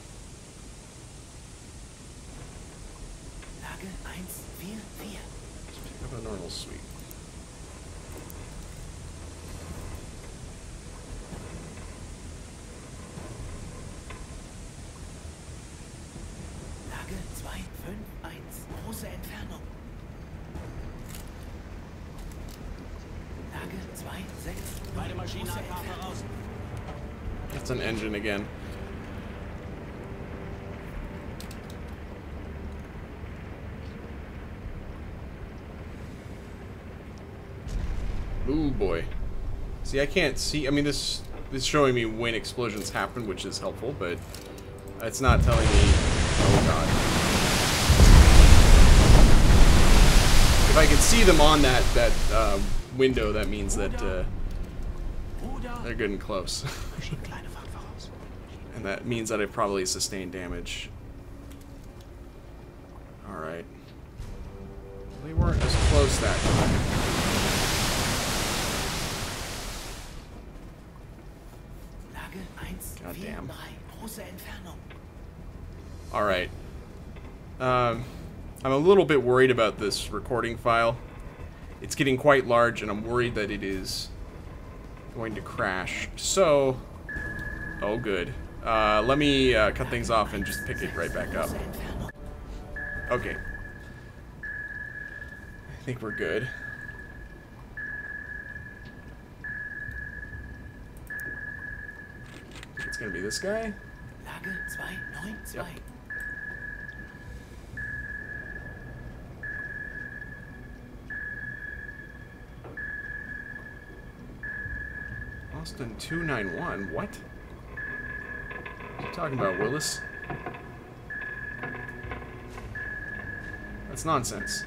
Let's pick up a normal suite. Lage two fifty-one, große Entfernung. Lage two sechzig. Beide Maschinen raus. That's an engine again. Ooh boy. See, I can't see. I mean, this is showing me when explosions happen, which is helpful, but it's not telling me. Oh god. If I can see them on that that uh, window, that means that uh, they're good and close. And that means that I probably sustained damage. All right. They weren't as close that time. God damn. Alright. Um, I'm a little bit worried about this recording file. It's getting quite large, and I'm worried that it is going to crash. So... Oh, good. Uh, let me uh, cut things off and just pick it right back up. Okay. I think we're good. It's gonna be this guy. Lage two ninety-two. Yep. Austin two ninety-one. What? What are you talking about, Willis? That's nonsense.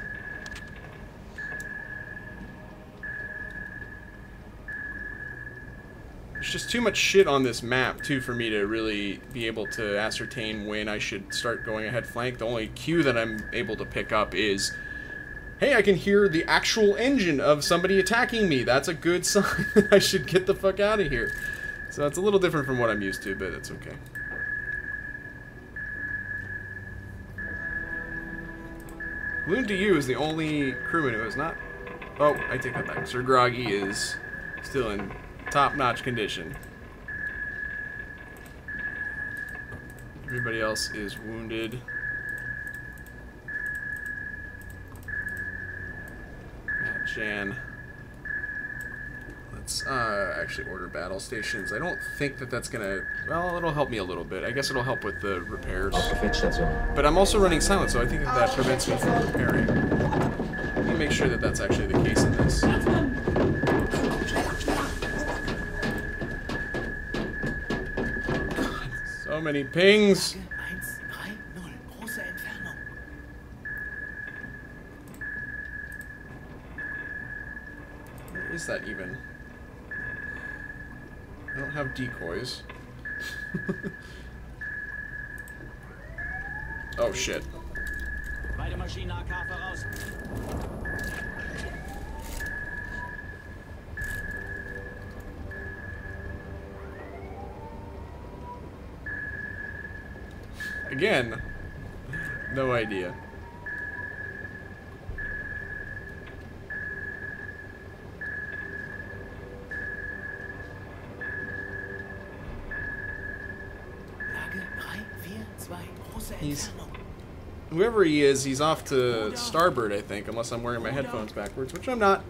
There's just too much shit on this map, too, for me to really be able to ascertain when I should start going ahead flank. The only cue that I'm able to pick up is, hey, I can hear the actual engine of somebody attacking me. That's a good sign. I should get the fuck out of here. So that's a little different from what I'm used to, but that's okay. Loon to you is the only crewman who is not... Oh, I take that back. Sir Groggy is still in... top-notch condition. Everybody else is wounded. Matt Jan. Let's uh, actually order battle stations. I don't think that that's gonna... Well, it'll help me a little bit. I guess it'll help with the repairs. But I'm also running silent, so I think that that prevents me from repairing. Let me make sure that that's actually the case in this. So many pings. Where is that even? I don't have decoys. Oh shit. Again, no idea. He's... Whoever he is, he's off to starboard, I think, unless I'm wearing my headphones backwards, which I'm not.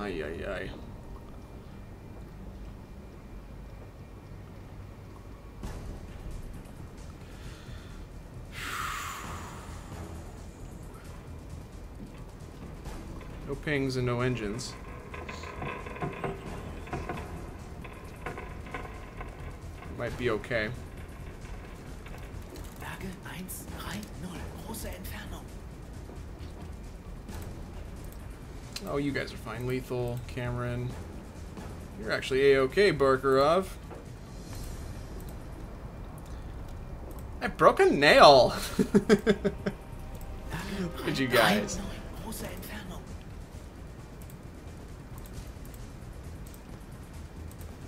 Ay, ay, ay. No pings and no engines. Might be okay. Lage one three null, große Entfernung. Oh, you guys are fine. Lethal, Cameron. You're actually A-okay, Barkarov. I broke a nail! Look at you guys.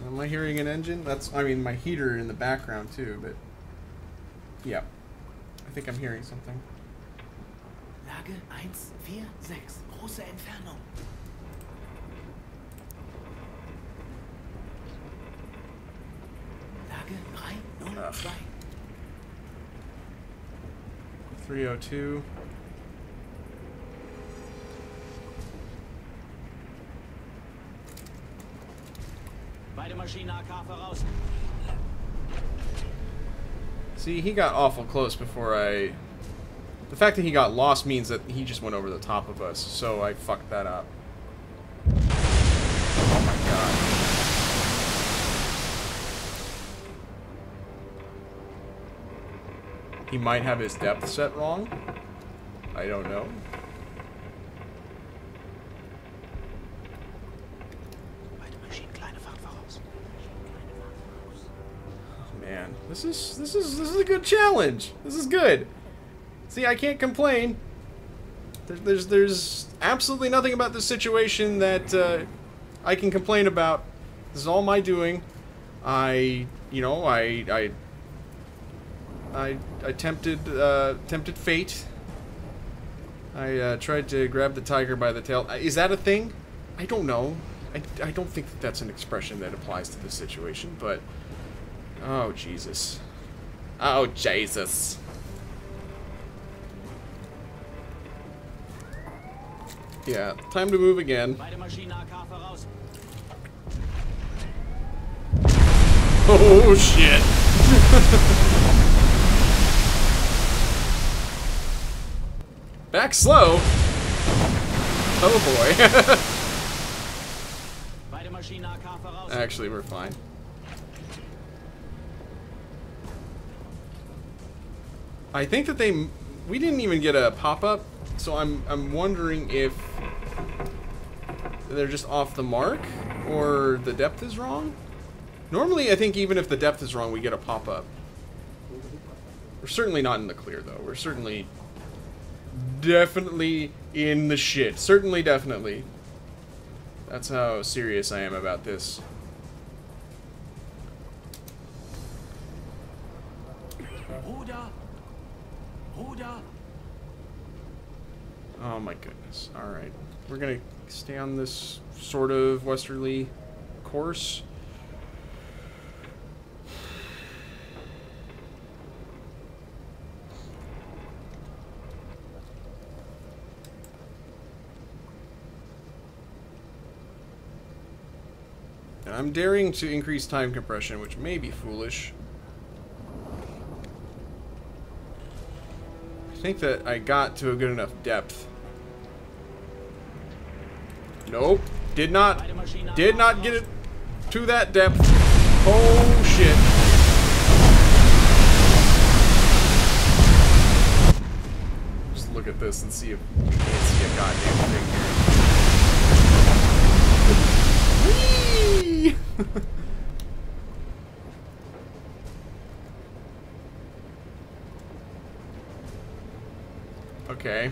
Am I hearing an engine? That's, I mean, my heater in the background, too, but... Yeah. I think I'm hearing something. Lage one four six. Große Entfernung. Lage three oh two. three oh two. Beide Maschinen A K voraus. See, he got awful close before I... The fact that he got lost means that he just went over the top of us, so I fucked that up. Oh my god. He might have his depth set wrong. I don't know. Oh man, this is this is this is a good challenge. This is good. See, I can't complain. There's, there's, there's absolutely nothing about this situation that uh, I can complain about. This is all my doing. I, you know, I, I, I, I tempted, uh, tempted fate. I uh, tried to grab the tiger by the tail. Is that a thing? I don't know. I, I don't think that that's an expression that applies to this situation, but... Oh, Jesus. Oh, Jesus. Yeah, time to move again. Oh shit! Back slow. Oh boy. Actually, we're fine. I think that they we didn't even get a pop-up. So I'm, I'm wondering if they're just off the mark or the depth is wrong. Normally, I think even if the depth is wrong, we get a pop-up. We're certainly not in the clear, though. We're certainly definitely in the shit. Certainly, definitely. That's how serious I am about this. Ruder. Ruder. Oh my goodness. Alright. We're gonna stay on this sort of westerly course. And I'm daring to increase time compression, which may be foolish. I think that I got to a good enough depth. Nope. Did not. Did not get it to that depth. Oh, shit. Just look at this and see if we can't see a goddamn thing here. Whee! Okay.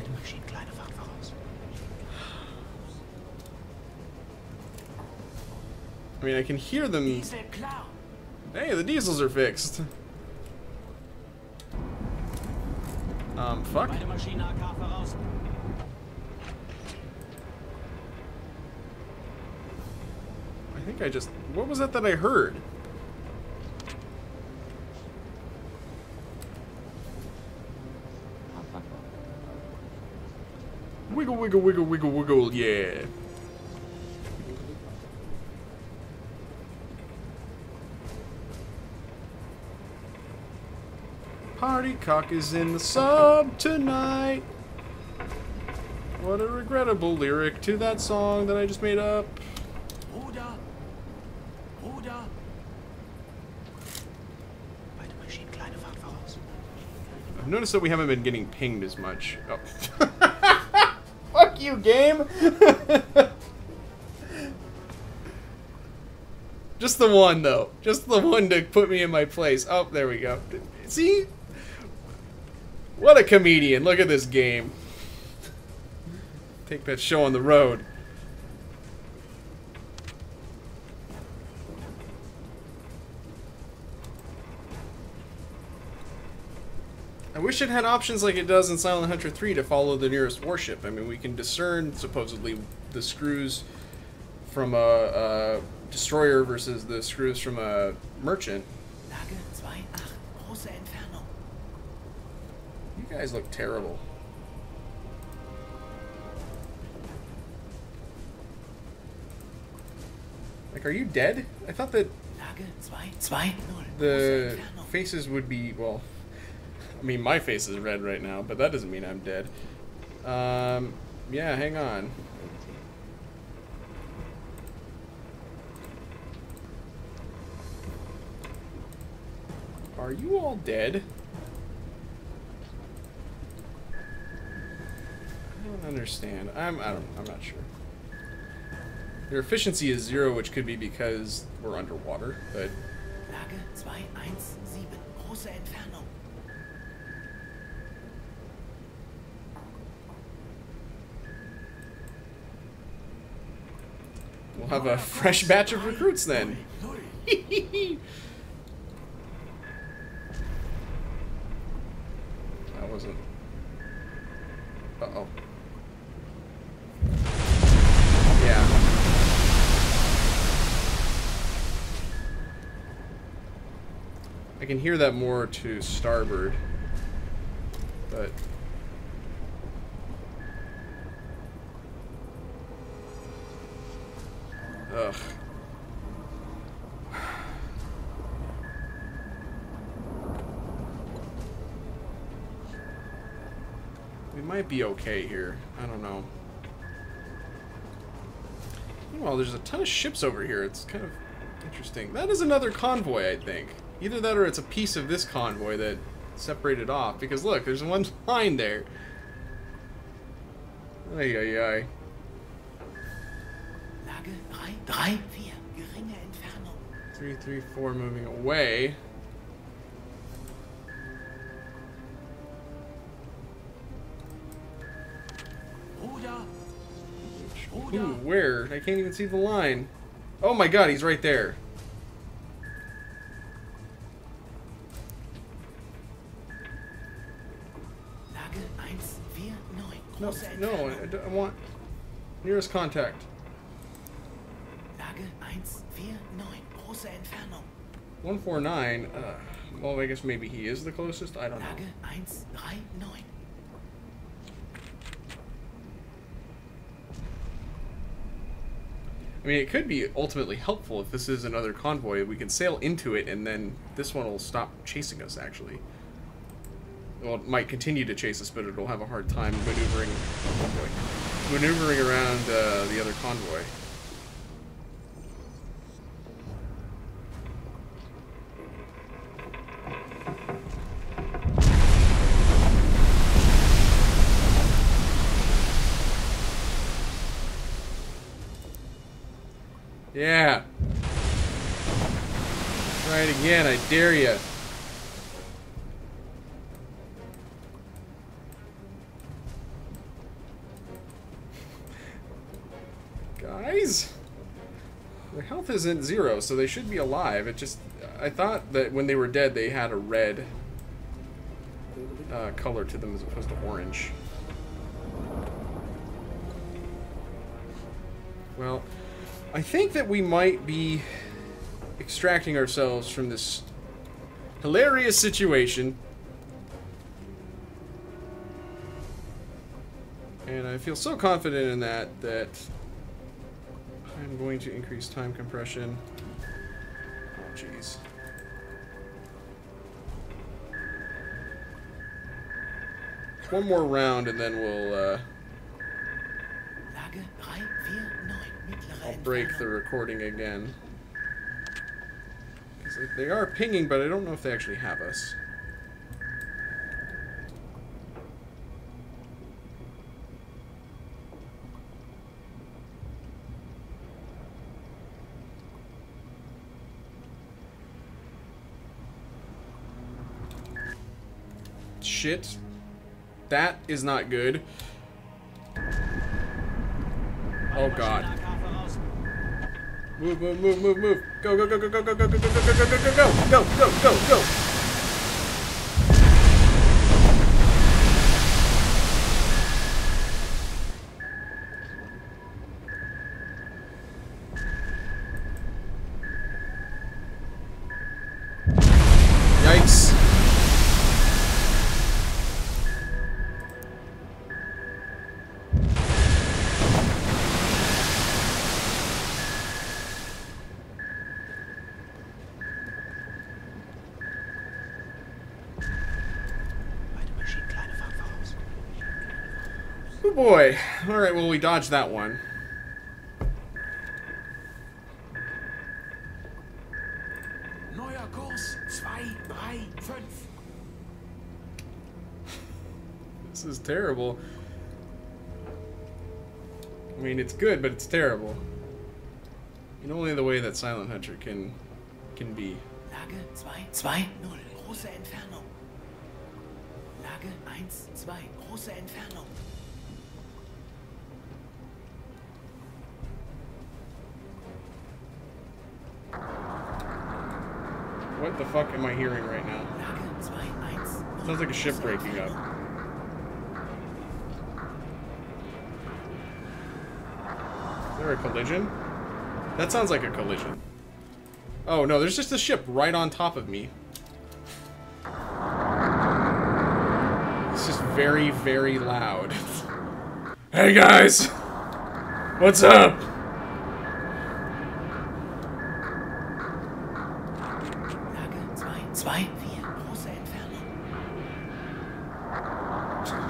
I mean, I can hear them. Hey, the diesels are fixed. Um, fuck. I think I just... What was that that I heard? Wiggle, wiggle, wiggle, wiggle, wiggle, yeah. Party cock is in the sub tonight. What a regrettable lyric to that song that I just made up. Oder. Oder. I've noticed that we haven't been getting pinged as much. Oh. Fuck you, game! Just the one, though. Just the one to put me in my place. Oh, there we go. See? What a comedian. Look at this game. Take that show on the road. I wish it had options like it does in Silent Hunter three to follow the nearest warship. I mean, we can discern, supposedly, the screws from a, a destroyer versus the screws from a merchant. You guys look terrible. Like, are you dead? I thought that the faces would be, well, I mean, my face is red right now, but that doesn't mean I'm dead. Um, yeah, hang on. Are you all dead? I don't understand. I'm, I don't, I'm not sure. Their efficiency is zero, which could be because we're underwater, but... Lage two seventeen, große Entfernung. We'll have a fresh batch of recruits then. That wasn't... Uh-oh. Yeah. I can hear that more to starboard, but... Ugh. We might be okay here. I don't know. Meanwhile, there's a ton of ships over here. It's kind of interesting. That is another convoy, I think. Either that or it's a piece of this convoy that separated off. Because look, there's one line there. Ay, ay, ay. Three, three, four, moving away. Ooh, where? I can't even see the line. Oh my god, he's right there. No, no, I, I want nearest contact. one forty-nine, uh, well, I guess maybe he is the closest, I don't know. I mean, it could be ultimately helpful if this is another convoy. We can sail into it, and then this one will stop chasing us, actually. Well, it might continue to chase us, but it'll have a hard time maneuvering, oh, maneuvering around uh, the other convoy. Yeah. Try it again, I dare you. Guys? Their health isn't zero, so they should be alive. It just... I thought that when they were dead, they had a red... uh, color to them as opposed to orange. Well, I think that we might be extracting ourselves from this hilarious situation. And I feel so confident in that that I'm going to increase time compression. Oh, jeez. One more round and then we'll, uh... I'll break the recording again. Because they are pinging, but I don't know if they actually have us. Shit. That is not good. Oh god. Move, move, move, move, move. Go, go, go, go, go, go, go, go, go, go, go, go, go, go, go, go, go, go. Boy. Alright, well, we dodged that one. Neuer Kurs, two, three, five. This is terrible. I mean, it's good, but it's terrible. In only the way that Silent Hunter can can be. Lage two, two, zero, große Entfernung. Lage one, two, große Entfernung. What the fuck am I hearing right now? Sounds like a ship breaking up. Is there a collision? That sounds like a collision. Oh no, there's just a ship right on top of me. It's just very, very loud. Hey guys! What's up?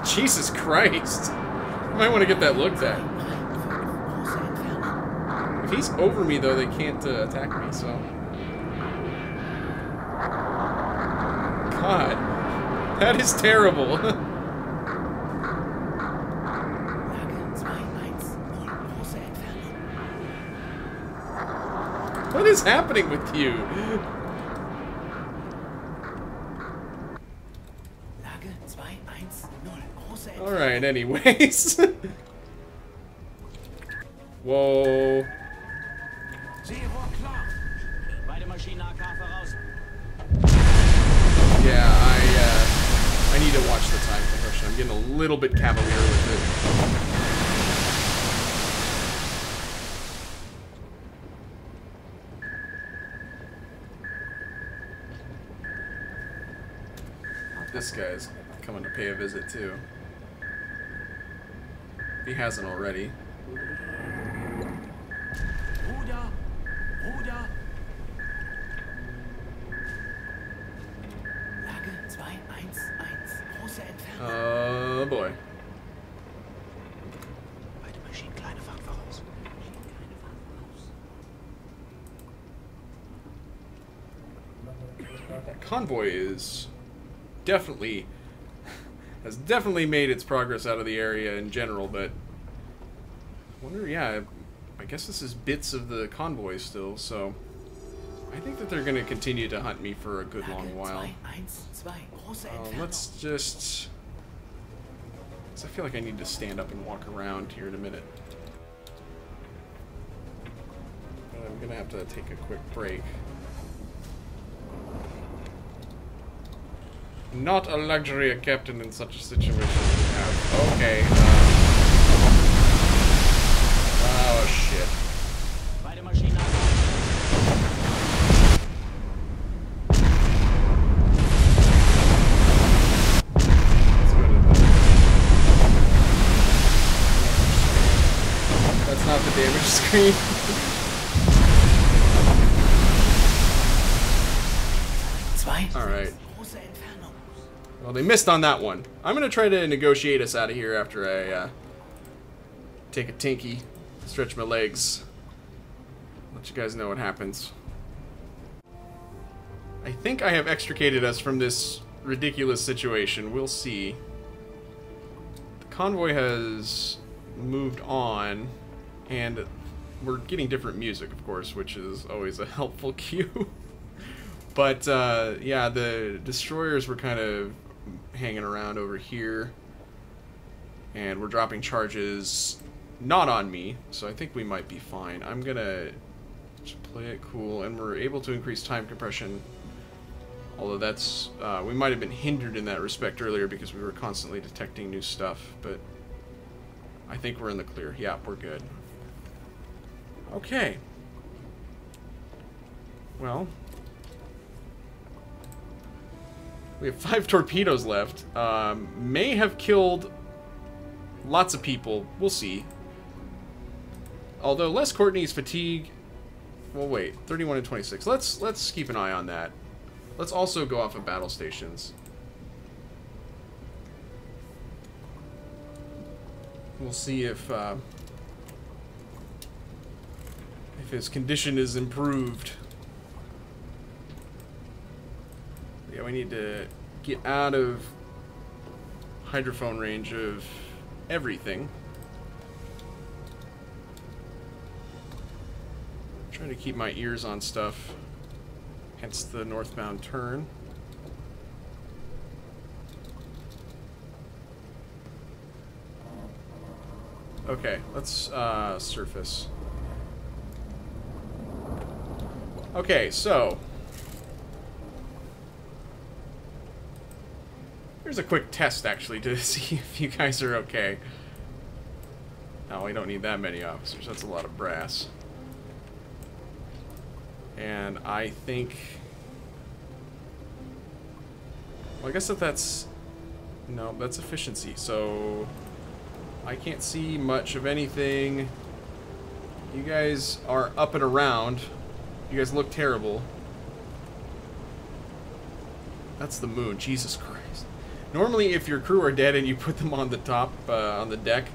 Jesus Christ! You might want to get that looked at. If he's over me, though, they can't uh, attack me, so... God. That is terrible. What is happening with you? Alright, anyways. Whoa. Yeah, I uh, I need to watch the time compression. I'm getting a little bit cavalier with it. This guy's coming to pay a visit too. He hasn't already. Ruder, Ruder. Lage two one one, große Entfernung. Oh boy. Beide Maschinen, kleine Fahrt voraus. That convoy is definitely has definitely made its progress out of the area in general, but I wonder, yeah, I guess this is bits of the convoy still, so I think that they're going to continue to hunt me for a good long while. Uh, let's just... I feel like I need to stand up and walk around here in a minute. But I'm going to have to take a quick break. Not a luxury a captain in such a situation would have. Okay. Uh, oh shit. That's not the damage screen. Alright. Well, they missed on that one. I'm going to try to negotiate us out of here after I uh, take a tinky, stretch my legs, let you guys know what happens. I think I have extricated us from this ridiculous situation. We'll see. The convoy has moved on, and we're getting different music, of course, which is always a helpful cue. But, uh, yeah, the destroyers were kind of hanging around over here. And we're dropping charges not on me, so I think we might be fine. I'm gonna just play it cool, and we're able to increase time compression. Although that's, uh, we might have been hindered in that respect earlier because we were constantly detecting new stuff, but I think we're in the clear. Yeah, we're good. Okay. Well... we have five torpedoes left. Um, may have killed lots of people. We'll see. Although Les Courtney's fatigue... well, wait. thirty-one and twenty-six. Let's let's keep an eye on that. Let's also go off of battle stations. We'll see if... Uh, if his condition is improved. Yeah, we need to get out of hydrophone range of everything. I'm trying to keep my ears on stuff, hence the northbound turn. Okay, let's uh, surface. Okay, so... here's a quick test, actually, to see if you guys are okay. No, we don't need that many officers. That's a lot of brass. And I think... well, I guess that that's... no, that's efficiency. So, I can't see much of anything. You guys are up and around. You guys look terrible. That's the moon. Jesus Christ. Normally, if your crew are dead and you put them on the top, uh, on the deck,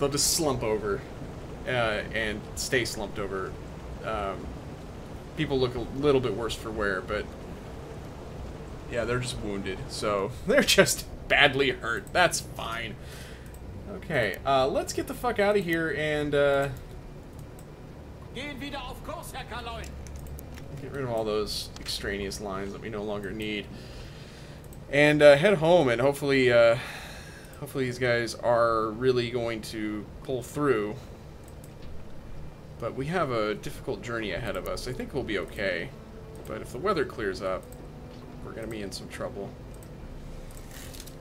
they'll just slump over uh, and stay slumped over. Um, people look a little bit worse for wear, but yeah, they're just wounded, so they're just badly hurt. That's fine. Okay, uh, let's get the fuck out of here and uh, get rid of all those extraneous lines that we no longer need. And uh, head home, and hopefully, uh, hopefully these guys are really going to pull through. But we have a difficult journey ahead of us. I think we'll be okay, but if the weather clears up, we're gonna be in some trouble.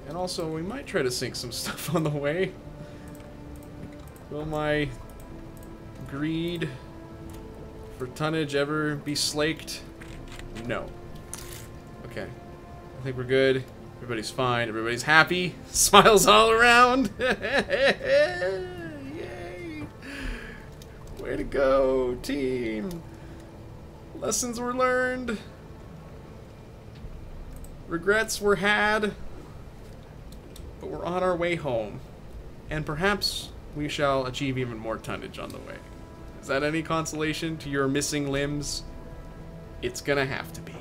And also, we might try to sink some stuff on the way. Will my greed for tonnage ever be slaked? No. Okay. I think we're good. Everybody's fine. Everybody's happy. Smiles all around. Yay! Way to go, team. Lessons were learned. Regrets were had. But we're on our way home. And perhaps we shall achieve even more tonnage on the way. Is that any consolation to your missing limbs? It's gonna have to be.